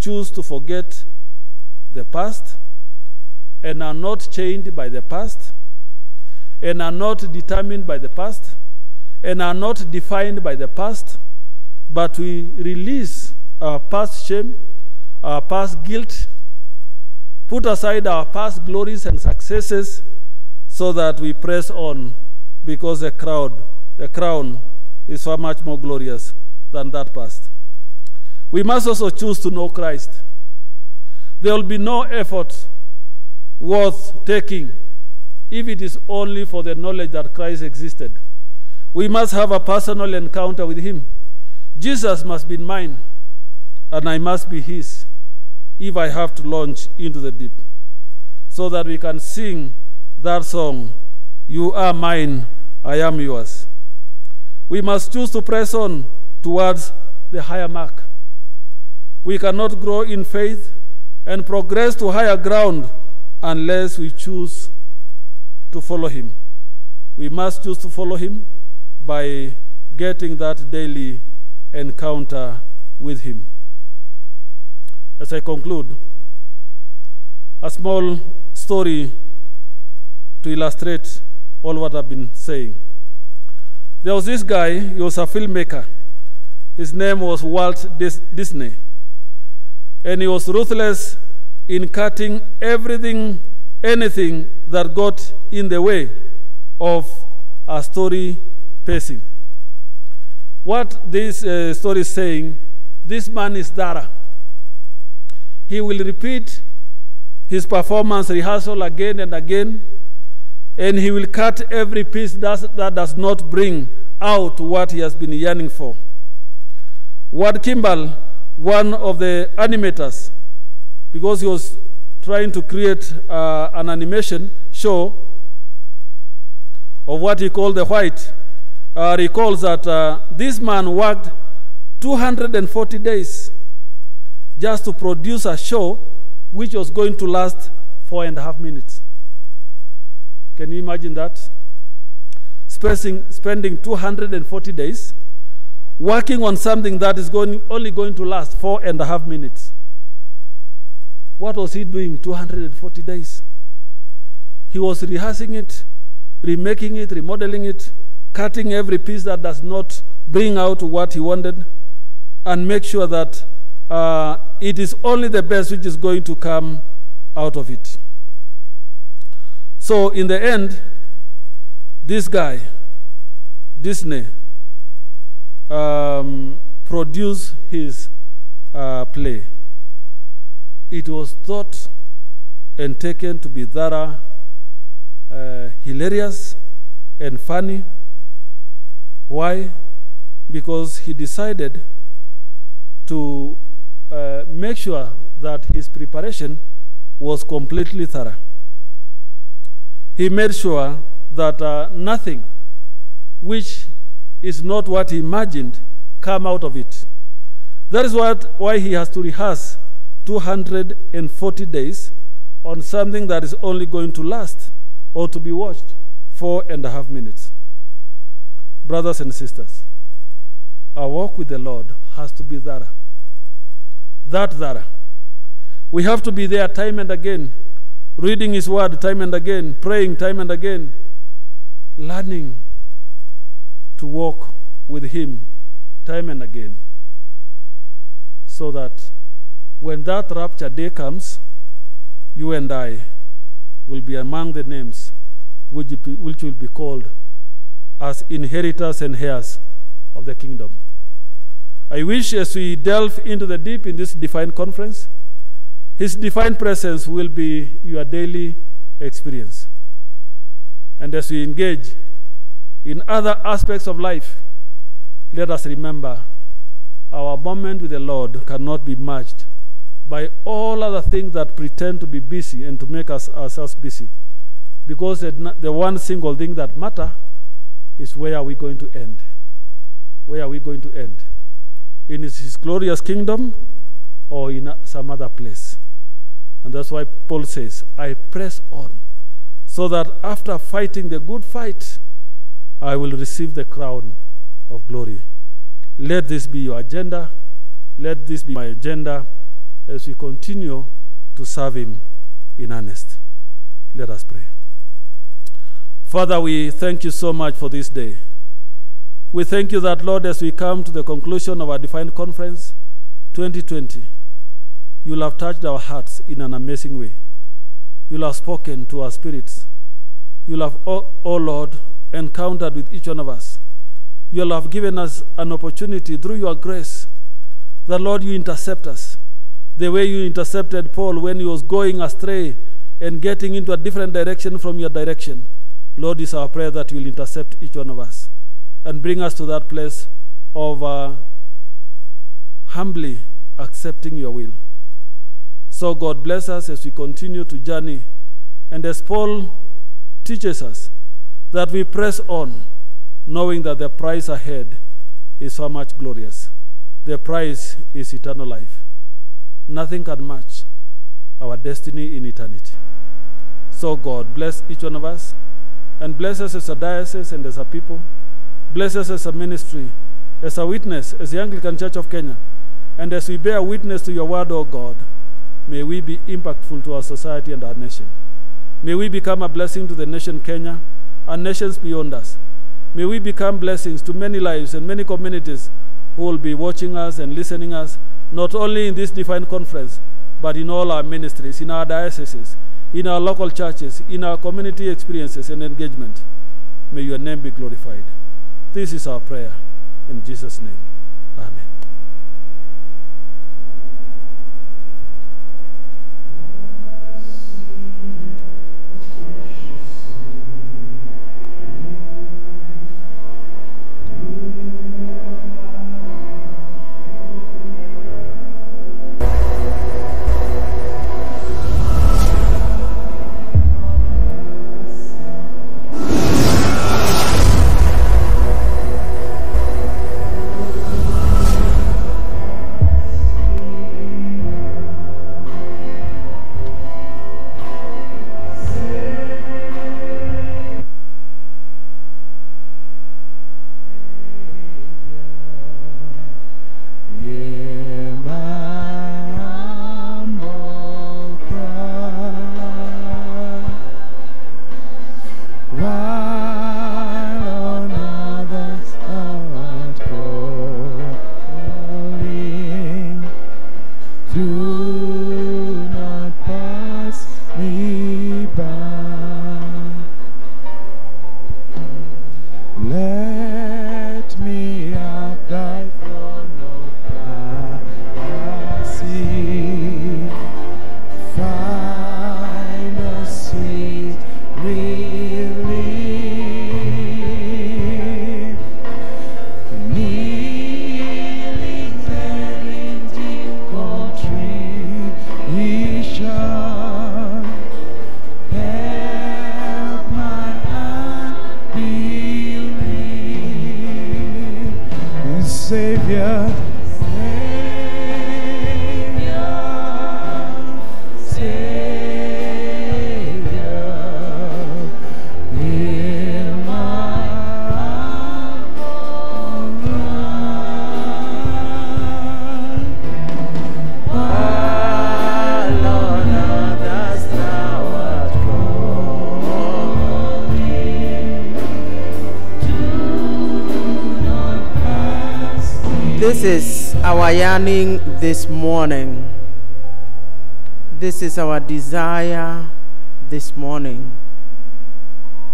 choose to forget the past and are not chained by the past, and are not determined by the past, and are not defined by the past, but we release our past shame, our past guilt, put aside our past glories and successes, so that we press on, because the crown is far much more glorious than that past. We must also choose to know Christ. There will be no effort worth taking if it is only for the knowledge that Christ existed. We must have a personal encounter with Him. Jesus must be mine, and I must be His, if I have to launch into the deep, so that we can sing that song, "You are mine, I am yours." We must choose to press on towards the higher mark. We cannot grow in faith and progress to higher ground unless we choose to follow Him. We must choose to follow Him by getting that daily encounter with Him. As I conclude, a small story to illustrate all what I've been saying. There was this guy, he was a filmmaker. His name was Walt Disney. And he was ruthless in cutting anything that got in the way of a story pacing. What this story is saying, this man is thorough. He will repeat his performance rehearsal again and again, and he will cut every piece that does not bring out what he has been yearning for. Ward Kimball, one of the animators, because he was trying to create an animation show of what he called the white, recalls that this man worked 240 days just to produce a show which was going to last 4.5 minutes. Can you imagine that? Spending 240 days working on something that is only going to last 4.5 minutes. What was he doing 240 days? He was rehearsing it, remaking it, remodeling it, cutting every piece that does not bring out what he wanted, and make sure that it is only the best which is going to come out of it. So in the end, this guy, Disney, produced his play. It was thought and taken to be thorough, hilarious, and funny. Why? because he decided to make sure that his preparation was completely thorough. He made sure that nothing which is not what he imagined came out of it. That is why he has to rehearse 240 days on something that is only going to last or to be watched 4.5 minutes. Brothers and sisters, our walk with the Lord has to be thorough. We have to be there time and again, reading his word time and again, praying time and again, learning to walk with him time and again, so that when that rapture day comes, you and I will be among the names which will be called as inheritors and heirs of the kingdom. I wish as we delve into the deep in this divine conference, his divine presence will be your daily experience. And as we engage in other aspects of life, let us remember our moment with the Lord cannot be matched by all other things that pretend to be busy and to make ourselves busy, because the one single thing that matters is where are we going to end? Where are we going to end? In his glorious kingdom or in some other place? And that's why Paul says, I press on so that after fighting the good fight, I will receive the crown of glory. Let this be your agenda. Let this be my agenda as we continue to serve him in earnest. Let us pray. Father, we thank you so much for this day. We thank you that, Lord, as we come to the conclusion of our Divine Conference 2020, you'll have touched our hearts in an amazing way. You'll have spoken to our spirits. You'll have, oh Lord, encountered with each one of us. You'll have given us an opportunity through your grace that, Lord, you intercept us. The way you intercepted Paul when he was going astray and getting into a different direction from your direction, Lord, is our prayer that you'll intercept each one of us and bring us to that place of humbly accepting your will. So God bless us as we continue to journey, and as Paul teaches us, that we press on, knowing that the prize ahead is so much glorious. The prize is eternal life. Nothing can match our destiny in eternity. So God bless each one of us, and bless us as a diocese and as a people. Bless us as a ministry, as a witness, as the Anglican Church of Kenya. And as we bear witness to your word, O God, may we be impactful to our society and our nation. May we become a blessing to the nation Kenya and nations beyond us. May we become blessings to many lives and many communities who will be watching us and listening us, not only in this divine conference, but in all our ministries, in our dioceses, in our local churches, in our community experiences and engagement. May your name be glorified. This is our prayer. In Jesus' name, amen. This is our yearning this morning. This is our desire this morning.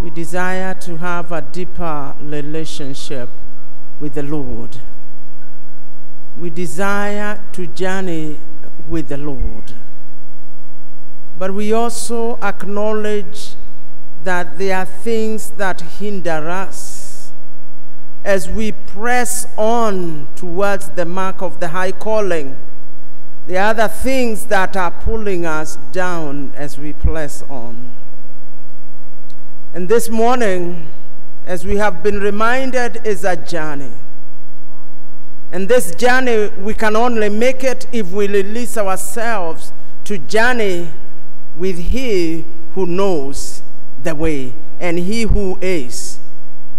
We desire to have a deeper relationship with the Lord. We desire to journey with the Lord. But we also acknowledge that there are things that hinder us as we press on towards the mark of the high calling. There are other things that are pulling us down as we press on. And this morning, as we have been reminded, is a journey. And this journey, we can only make it if we release ourselves to journey with He who knows the way and He who is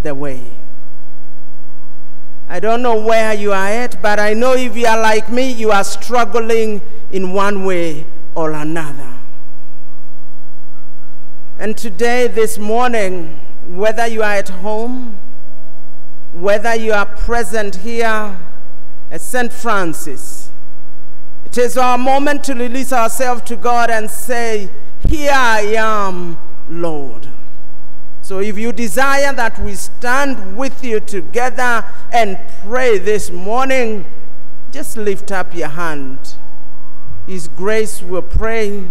the way. I don't know where you are at, but I know if you are like me, you are struggling in one way or another. And today, this morning, whether you are at home, whether you are present here at St. Francis, it is our moment to release ourselves to God and say, "Here I am, Lord." So if you desire that we stand with you together and pray this morning, just lift up your hand. His grace will pray.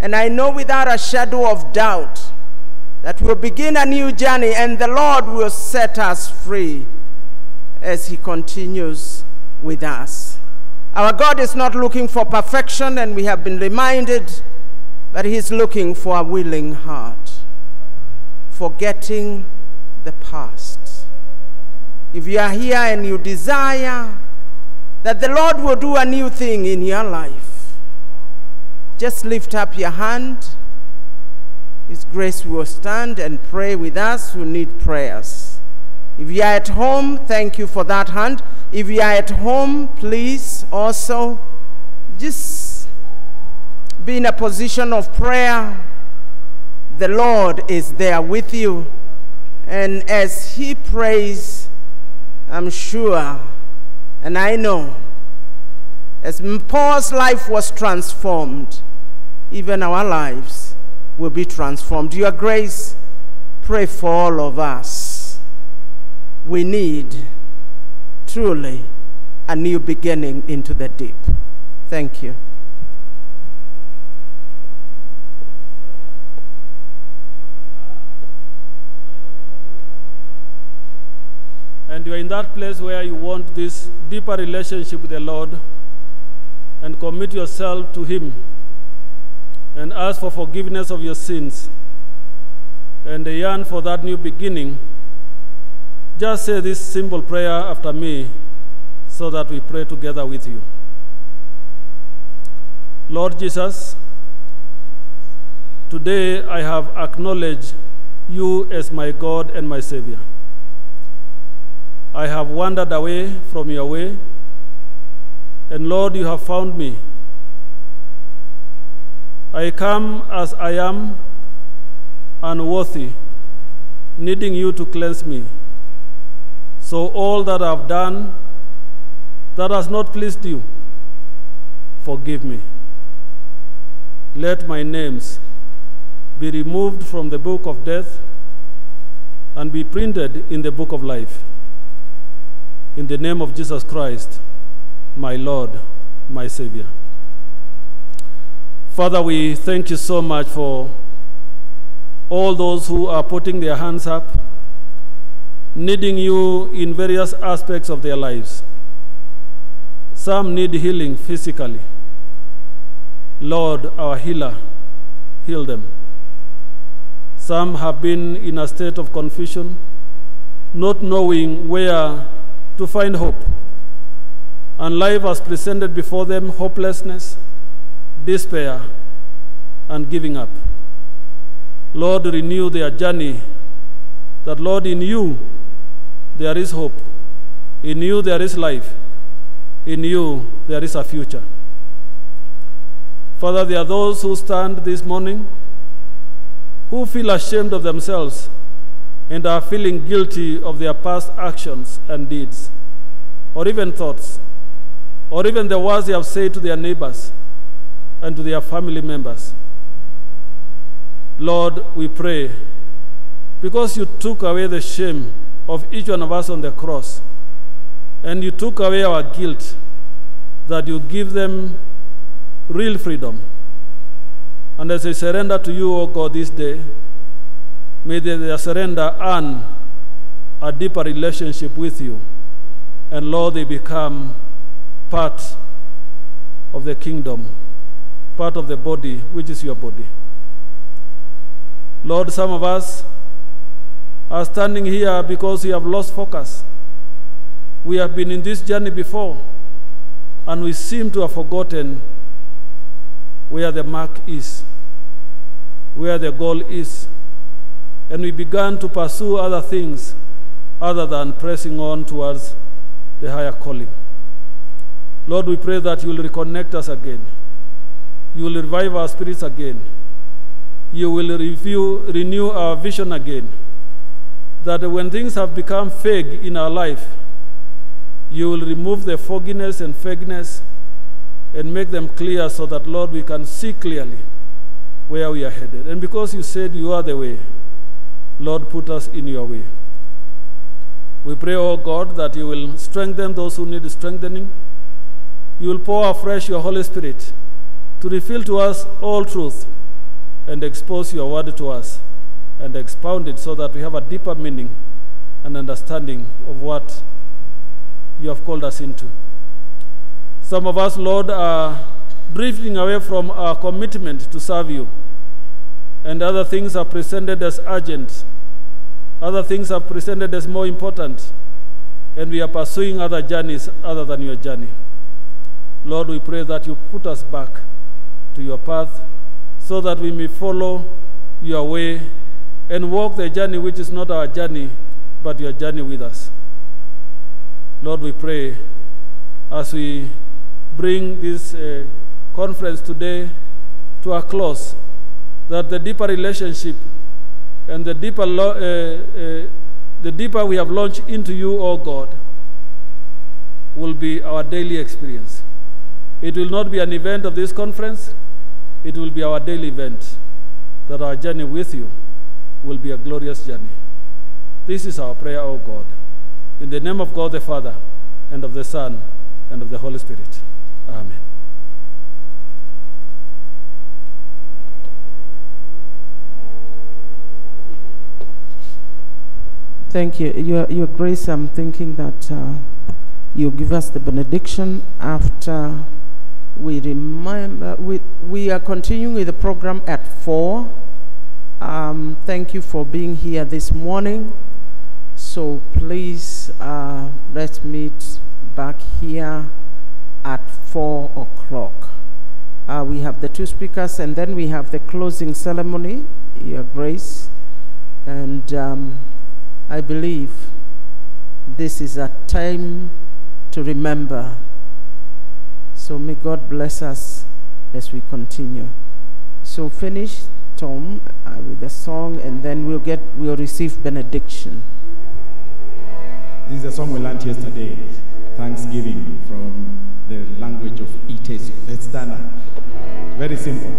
And I know without a shadow of doubt that we'll begin a new journey and the Lord will set us free as He continues with us. Our God is not looking for perfection, and we have been reminded, but He's looking for a willing heart. Forgetting the past. If you are here and you desire that the Lord will do a new thing in your life, just lift up your hand. His grace will stand and pray with us who need prayers. If you are at home, thank you for that hand. If you are at home, please also just be in a position of prayer. The Lord is there with you, and as He prays, I'm sure, and I know, as Paul's life was transformed, even our lives will be transformed. Your grace, pray for all of us. We need truly a new beginning into the deep. Thank you. And you are in that place where you want this deeper relationship with the Lord, and commit yourself to Him and ask for forgiveness of your sins and yearn for that new beginning, just say this simple prayer after me so that we pray together with you. Lord Jesus, today I have acknowledged you as my God and my Savior. I have wandered away from your way, and Lord, you have found me. I come as I am, unworthy, needing you to cleanse me. So all that I have done that has not pleased you, forgive me. Let my names be removed from the book of death and be printed in the book of life. In the name of Jesus Christ, my Lord, my Savior. Father, we thank you so much for all those who are putting their hands up, needing you in various aspects of their lives. Some need healing physically. Lord, our healer, heal them. Some have been in a state of confusion, not knowing where to find hope, and life has presented before them hopelessness, despair, and giving up. Lord, renew their journey, that, Lord, in you there is hope, in you there is life, in you there is a future. Father, there are those who stand this morning who feel ashamed of themselves and are feeling guilty of their past actions and deeds, or even thoughts, or even the words they have said to their neighbors and to their family members. Lord, we pray, because you took away the shame of each one of us on the cross, and you took away our guilt, that you give them real freedom. And as they surrender to you, O God, this day, may their surrender earn a deeper relationship with you. And Lord, they become part of the kingdom, part of the body, which is your body. Lord, some of us are standing here because we have lost focus. We have been in this journey before, and we seem to have forgotten where the mark is, where the goal is. And we began to pursue other things other than pressing on towards the higher calling. Lord, we pray that you will reconnect us again. You will revive our spirits again. You will renew our vision again. That when things have become vague in our life, you will remove the fogginess and vagueness and make them clear, so that, Lord, we can see clearly where we are headed. And because you said you are the way, Lord, put us in your way. We pray, O God, that you will strengthen those who need strengthening. You will pour afresh your Holy Spirit to reveal to us all truth and expose your word to us and expound it, so that we have a deeper meaning and understanding of what you have called us into. Some of us, Lord, are drifting away from our commitment to serve you, and other things are presented as urgent. Other things are presented as more important, and we are pursuing other journeys other than your journey. Lord, we pray that you put us back to your path, so that we may follow your way and walk the journey which is not our journey, but your journey with us. Lord, we pray as we bring this conference today to a close, that the deeper relationship and the deeper we have launched into you, O God, will be our daily experience. It will not be an event of this conference. It will be our daily event, that our journey with you will be a glorious journey. This is our prayer, O God. In the name of God the Father, and of the Son, and of the Holy Spirit. Amen. Thank you. Your Grace, I'm thinking that you give us the benediction after we remember. We are continuing with the program at 4. Thank you for being here this morning. So please, let's meet back here at 4 o'clock. We have the two speakers, and then we have the closing ceremony, Your Grace. And I believe this is a time to remember. So may God bless us as we continue. So finish, Tom, with the song, and then we'll receive benediction. This is a song we learned yesterday, Thanksgiving, from the language of Itesu. Let's stand up. Very simple.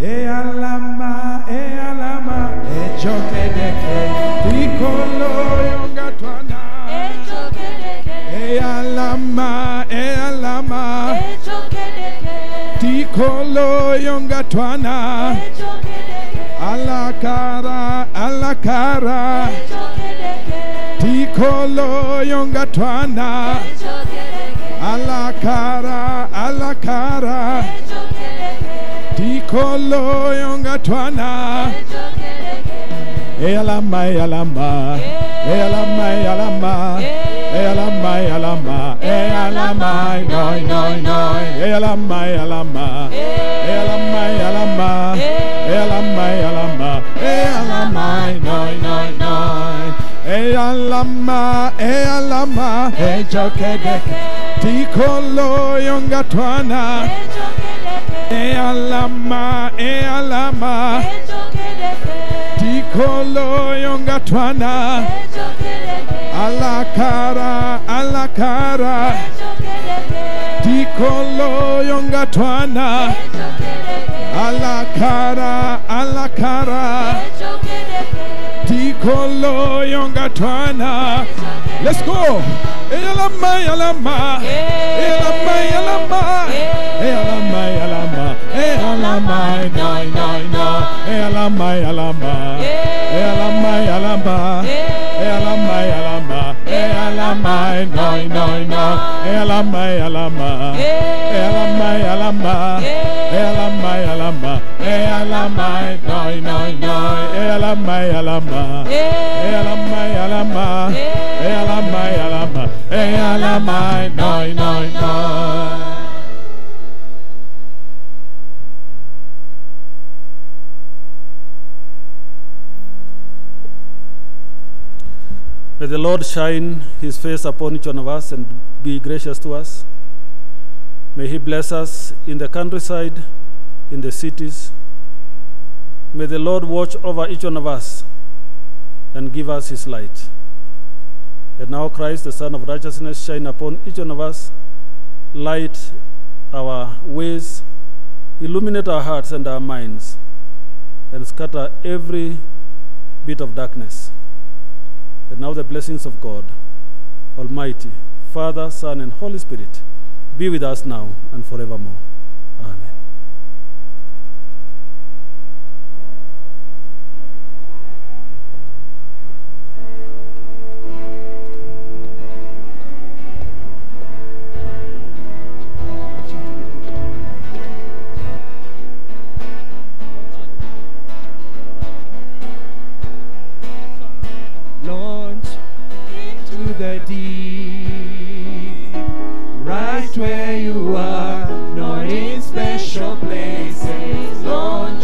E alama, e alama, e chokedeke, pikolo yongatwana. E chokedeke, e alama, e alama, e chokedeke, tikolo yongatwana. E chokedeke, alakara, alakara, e chokedeke, tikolo yongatwana. E chokedeke, alakara, alakara, e chokedeke. Tikolo yonga twana. Eyalama, eyalama, eyalama, eyalama. Elamai alama, elamai noi noi noi, elamai alama, elamai alama, elamai alama, elamai noi noi noi, elamai ejokedek, tikolo yongatwana, elamai tikolo yongatwana. Ala cara, dikolo yongatwana. Ala cara, dikolo yongatwana. Let's go. Elama, elama, elama, elama, elama, elama, elama, noi, noi, noi, elama, elama, elama, elama. Elamai alama, elamai noi noi noi, elamai alama, elamai alama, elamai alama, elamai noi noi noi, elamai alama, elamai alama, elamai alama, elamai noi noi noi. May the Lord shine his face upon each one of us and be gracious to us. May he bless us in the countryside, in the cities. May the Lord watch over each one of us and give us his light. And now Christ, the Son of Righteousness, shine upon each one of us, light our ways, illuminate our hearts and our minds, and scatter every bit of darkness. And now the blessings of God, Almighty, Father, Son, and Holy Spirit, be with us now and forevermore. Amen. Where you are, not in special places, launch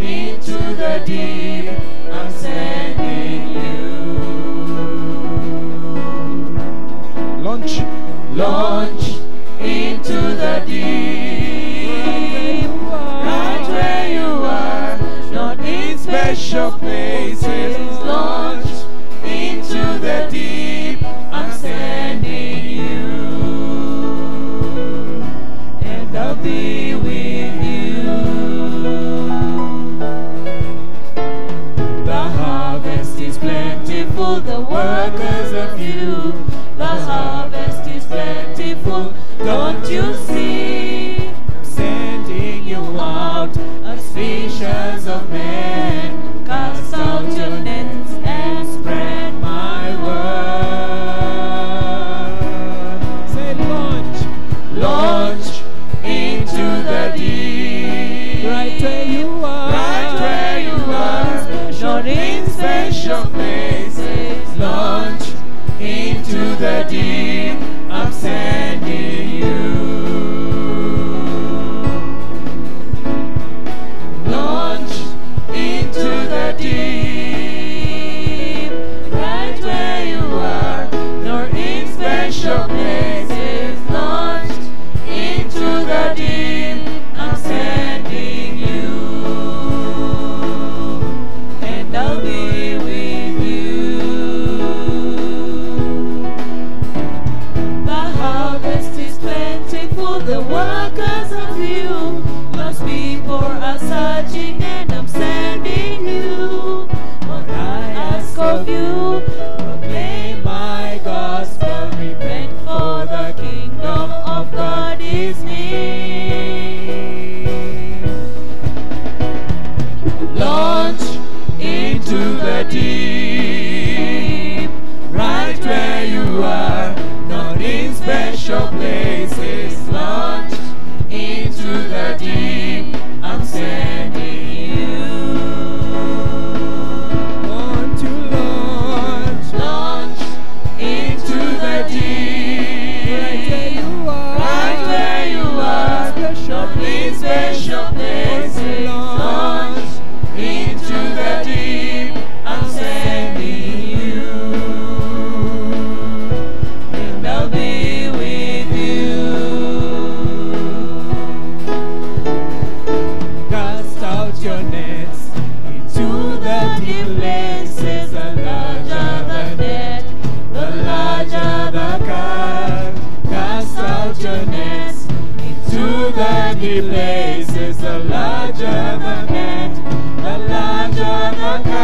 into the deep, I'm sending you. Launch, launch into the deep, right where you are, not in special places, launch into the deep, I'm sending you. I'll be with you. The harvest is plentiful, the workers are few. The harvest is plentiful, don't you see? I'm sending you out as fishers of men. Cast out your nets and spread my word. Say launch, launch into the deep, right where you are, right where you are, not in special places, launch into the deep, I'm sending you. Launch into the deep, right where you are, not in special places, launch to the deep, I'm sending you, and I'll be with you. The harvest is plentiful, the workers are few. Most people are searching, and I'm sending you. What I ask of you, proclaim my gospel, repent, for the kingdom of God is near. Launch into the deep, right where you are, not in special places. Launch into the deep, I'm sending you. Want to launch, launch into the deep. He places the larger the net, the larger the cat.